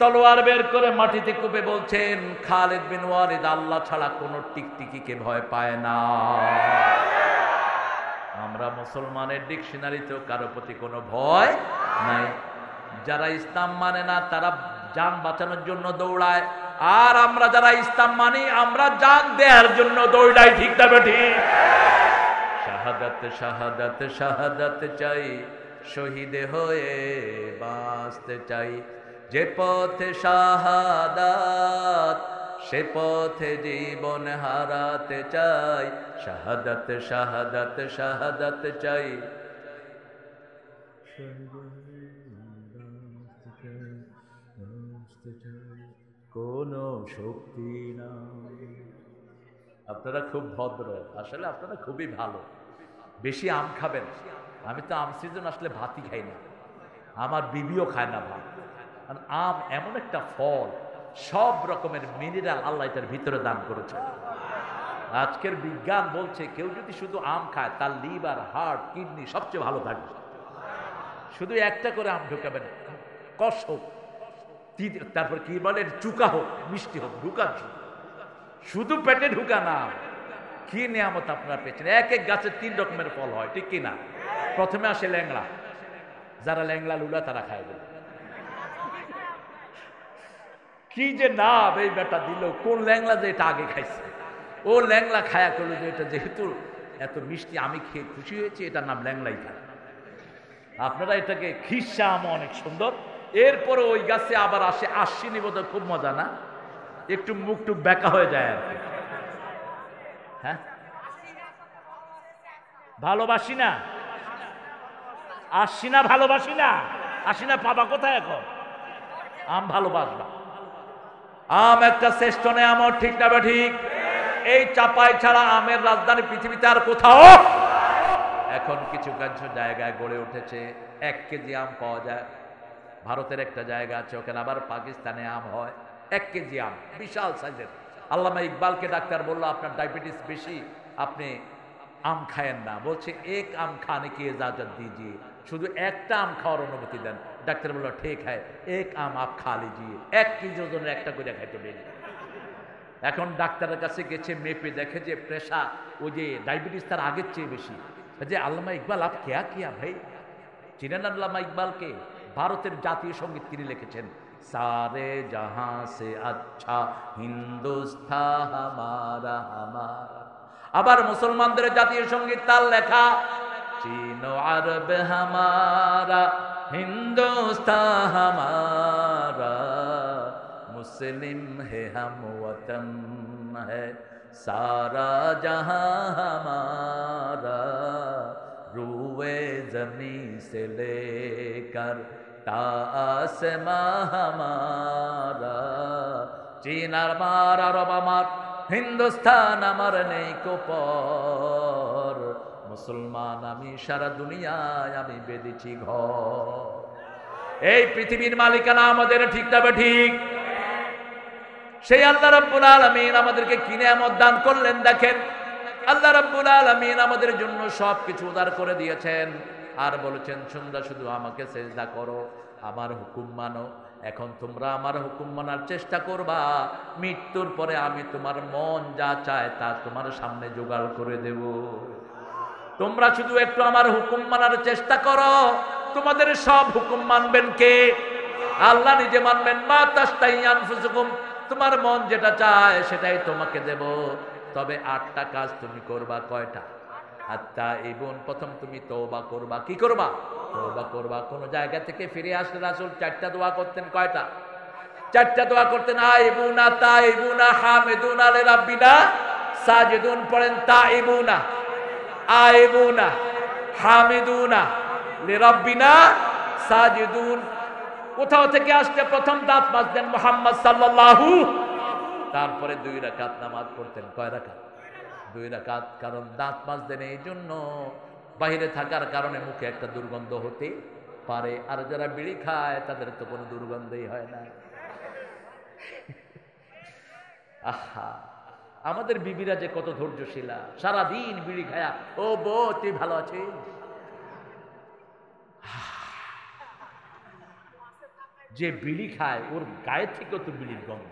তলোয়ার বের করে মাটিতে কুপে বলছেন, খালিদ বিন ওয়ালিদ আল্লাহ ছাড়া কোনো টিকটিকিকে ভয় পায় না। আমরা মুসলমানের ডিকশনারিতেও কারো প্রতি কোনো ভয় নাই। যারা ইসলাম মানে না তারা জান বাঁচানোর জন্য দৌড়ায়, আর আমরা যারা ইসলাম মানি আমরা জান দেওয়ার জন্য দৌড়াই, ঠিক না? ঠিক। শাহাদাত শাহাদাত শাহাদাত চাই, শহীদ হয়ে বাঁচতে চাই। যে পথে শাহাদাত সে পথে জীবন হারাতে চাই। শাহাদাত শাহাদাত শাহাদাত চাই, কোনো শক্তি না। আপনারা খুব ভদ্র, আসলে আপনারা খুবই ভালো। বেশি আম খাবেন, আমি তো আম সিজন আসলে ভাতই খাই না, আমার বিবিও খায় না ভাত। কারণ আম এমন একটা ফল, সব রকমের মিনারেল আল্লাহ এটার ভিতরে দান করেছে। আজকের বিজ্ঞান বলছে কেউ যদি শুধু আম খায় তার লিভার, হার্ট, কিডনি সবচেয়ে ভালো থাকবে। শুধু একটা করে আম ঢুকাবে না, কষ হোক, তারপর কি বলে চুকা হোক, মিষ্টি হোক, ঢুকান শুধু পেটে ঢুকা না। কি নিয়ামত আপনার পেছনে। এক এক গাছের তিন রকমের ফল হয়, ঠিক কিনা? প্রথমে আসে ল্যাংড়া, যারা ল্যাংড়া লুলা তারা খায়। কি যে না এই বেটা দিল, কোন ল্যাংড়া যে এটা আগে খাইছে। ও ল্যাংড়া খায়া করলো যে এটা যেহেতু এত মিষ্টি আমি খেয়ে খুশি হয়েছি, এটার নাম ল্যাংড়াই খায়। আপনারা এটাকে খিসা আম, অনেক সুন্দর। এরপরে ওই গাছে আবার আসে আশ্বিনী, বোধ খুব মজা না, একটু মুখ টুক ব্যাকা হয়ে যায় আর কি। হ্যাঁ, ভালোবাসি না আশ্বিনা, ভালোবাসি না আশ্বিনা পাবা কোথায় এখন? আম ভালোবাসবা। আম একটা শ্রেষ্ঠ নিয়ামত, আমার ঠিক না বা ঠিক? এই চাপাই ছাড়া আমের রাজধানী পৃথিবীতে আর কোথাও। এখন কিছু কিছু জায়গায় গড়ে উঠেছে, এক কেজি আম পাওয়া যায়। ভারতের একটা জায়গা আছে, ওখানে আবার পাকিস্তানে আম হয়, এক কেজি আম, বিশাল সাইজের। আল্লামা ইকবালকে ডাক্তার বললো আপনার ডায়াবেটিস বেশি, আপনি আম খায়েন না। বলছে এক আম খানে কি ইজাজত দিজিয়ে, শুধু একটা আম খাওয়ার অনুমতি দেন। ডাক্তার বললো ঠিক হ্যাঁ, এক আম আপ খা লিজিয়ে। এক কেজি ওজনের একটা করে খাইতে বেশি। এখন ডাক্তারের কাছে গেছে, মেপে দেখে যে প্রেশার, ওই যে ডায়াবেটিস তার আগের চেয়ে বেশি। যে আল্লামা ইকবাল আপ কেয়া কিয়া ভাই, চিনেন আল্লামা ইকবালকে? ভারতের জাতীয় সঙ্গীত তিনি লিখেছেন। সারে জাহাঁ সে আচ্ছা হিন্দুস্তান হামারা হামারা। আবার মুসলমানদের জাতীয় সঙ্গীত তার লেখা। চীনো আরব হামারা হিন্দুস্তান হামারা, মুসলিম হে হাম ওয়াতন হে সারা জাহাঁ হামারা। রুয়ে জমি সে লেকর হামারা, চীন আমার, আরব আমার, হিন্দুস্তান আমার নেই কোপর। মুসলমান আমি সারা দুনিয়ায় আমি বেঁধেছি ঘর। এই পৃথিবীর মালিকানা আমাদের, ঠিক না ঠিক? সেই আল্লাহ রাব্বুল আলামিন আমাদেরকে কি নিয়ামত দান করলেন দেখেন। আল্লাহ রাব্বুল আলামিন আমাদের জন্য সবকিছু উদার করে দিয়েছেন। আর বলেছেন তোমরা শুধু আমাকে সেজদা করো, আমার হুকুম মানো। এখন তোমরা আমার হুকুম মানার চেষ্টা করবা, মৃত্যুর পরে আমি তোমার মন যা চায় তা তোমার সামনে জোগাড় করে দেব। তোমরা শুধু একটু আমার হুকুম মানার চেষ্টা করো। তোমাদের সব হুকুম মানবেন কে? আল্লাহ নিজে মানবেন। মা তাস্তাই আনফুসুকুম, তোমার মন যেটা চায় সেটাই তোমাকে দেব। তবে আটটা কাজ তুমি করবা। কয়টা? আত্মা ইবুন, প্রথম তুমি তওবা করবা। কি করবা? তওবা করবা। কোন জায়গা থেকে ফিরে আসলে রাসূল চারটা দোয়া করতেন। কয়টা? চারটা দোয়া করতেন। আইবুনা তাইবুনা হামিদুনা লিরাব্বিনা সাজিদুন। পড়েন তাইবুনা আইবুনা হামিদুনা লিরাব্বিনা সাজিদুন। কোথাও থেকে আসতে প্রথম দাঁত মাজতেন মুহাম্মদ সাল্লাল্লাহু। তারপরে দুই রাকাত নামাজ পড়তেন। কয় রাকাত? দুই রাকাত। কারণ দাঁত মাজতেন এই জন্য, বাইরে থাকার কারণে মুখে একটা দুর্গন্ধ হতে পারে। আর যারা বিড়ি খায় তাদের তো কোনো দুর্গন্ধই হয় না। আহা, আমাদের বিবিরা যে কত ধৈর্যশীলা, সারাদিন বিড়ি খায়া। ও বউ তুই ভালো আছিস? যে বিড়ি খায় ওর গায়ে থেকেও তো বিড়ির গন্ধ,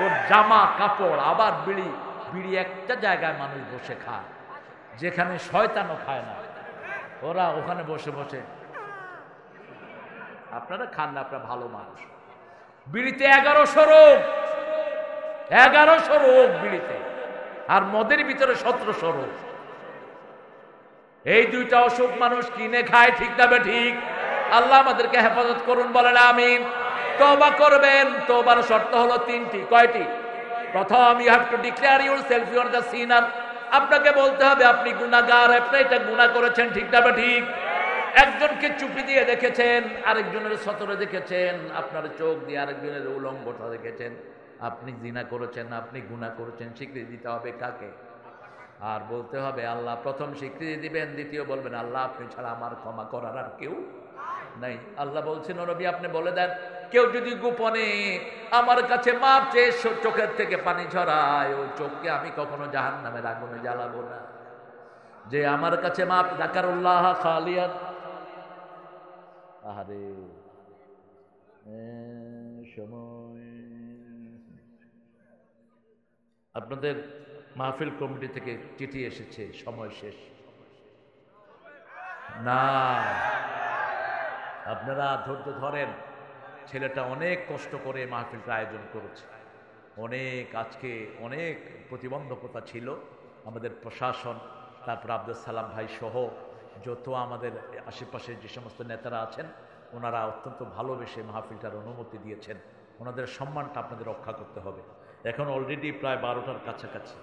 ওর জামা কাপড়, আবার বিড়ি। বিড়ি একটা জায়গায় মানুষ বসে খায় যেখানে শয়তানও খায় না, ওরা ওখানে বসে বসে। আপনারা খান না, আপনারা ভালো মানুষ। বিড়িতে এগারোশো রোগ, এগারোশো রোগ বিড়িতে। আর মদের ভিতরে সতেরোশো রোগ। এই দুইটা অসুখ মানুষ কিনে খায়, ঠিক না বে ঠিক? আল্লাহ আমাদেরকে হেফাজত করুন, বলেন আমিন। তওবা করবেন। তওবার শর্ত হলো তিনটি। কয়টি? প্রথম, you have to declare yourself you are the sinner. আপনাকে বলতে হবে আপনি গুনাহগার, আপনি এটা গুনাহ করেছেন, ঠিক না ঠিক? একজনকে চুপি দিয়ে দেখেছেন, আরেকজনের সতরে দেখেছেন, আপনার চোখ দিয়ে আরেকজনের উলঙ্গতা দেখেছেন, আপনি জিনা করেছেন, আপনি গুনাহ করেছেন। স্বীকৃতি দিতে হবে কাকে? আর বলতে হবে আল্লাহ প্রথম স্বীকৃতি দিবেন, দ্বিতীয় বলবেন আল্লাহ আপনি ছাড়া আমার ক্ষমা করার আর কেউ নাই। আল্লাহ বলছেন নবী আপনি বলে দেন, কেউ যদি গোপনে আমার কাছে মাপ চেয়ে চোখের থেকে পানি ঝরায়, ওই চোখকে আমি কখনো জাহান্নামের আগুনে জ্বালাবো না। যে আমার কাছে মাপ যাকারুল্লাহ খালিয়াত, আহারে সময়। আপনাদের মাহফিল কমিটি থেকে চিঠি এসেছে সময় শেষ, না আপনারা ধৈর্য ধরেন। ছেলেটা অনেক কষ্ট করে মাহফিলটা আয়োজন করেছে, অনেক আজকে অনেক প্রতিবন্ধকতা ছিল। আমাদের প্রশাসন, তারপর আব্দুল সালাম ভাই সহ যত আমাদের আশেপাশে যে সমস্ত নেতারা আছেন ওনারা অত্যন্ত ভালোবেসে মাহফিলটার অনুমতি দিয়েছেন। ওনাদের সম্মানটা আপনাদের রক্ষা করতে হবে। এখন অলরেডি প্রায় বারোটার কাছাকাছি,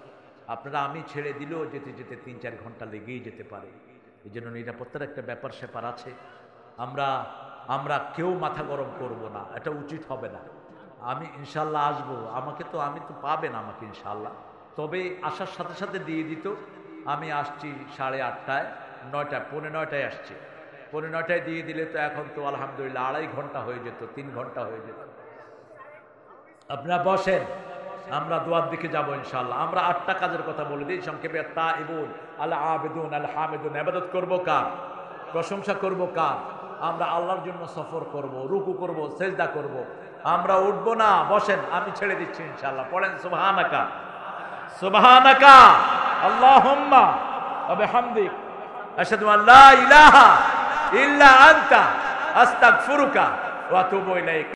আপনারা আমি ছেড়ে দিলেও যেতে যেতে তিন চার ঘন্টা লেগেই যেতে পারে। এই জন্য নিরাপত্তার একটা ব্যাপার স্যাপার আছে। আমরা আমরা কেউ মাথা গরম করব না, এটা উচিত হবে না। আমি ইনশাল্লাহ আসবো, আমাকে তো আমি তো পাবেন আমাকে ইনশাল্লাহ। তবে আসার সাথে সাথে দিয়ে দিত। আমি আসছি সাড়ে আটটায়, নয়টা পৌনে নয়টায় আসছি, পৌনে নয়টায় দিয়ে দিলে তো এখন তো আলহামদুলিল্লাহ আড়াই ঘন্টা হয়ে যেত, তিন ঘন্টা হয়ে যেত। আপনারা বসেন, আমরা দোয়ার দিকে যাবো ইনশাল্লাহ। আমরা আটটা কাজের কথা বলে দিই সংক্ষেপে। তা ইবুল আল্লাহ আবেদুন আল্লাহ হামেদুন, আবাদত করবো কার, প্রশংসা করবো কার। আমরা আল্লাহর জন্য সফর করব, রুকু করব, সেজদা করব। আমরা উঠবো না, বসেন, আমি ছেড়ে দিচ্ছি ইনশাল্লাহ। পড়েন সুবহানাকা সুবহানাকা আল্লাহুম্মা ওয়া বিহামদিক আশহাদু আল্লা ইলাহা ইল্লা আনতা আস্তাগফিরুকা ওয়া আতুবু ইলাইক।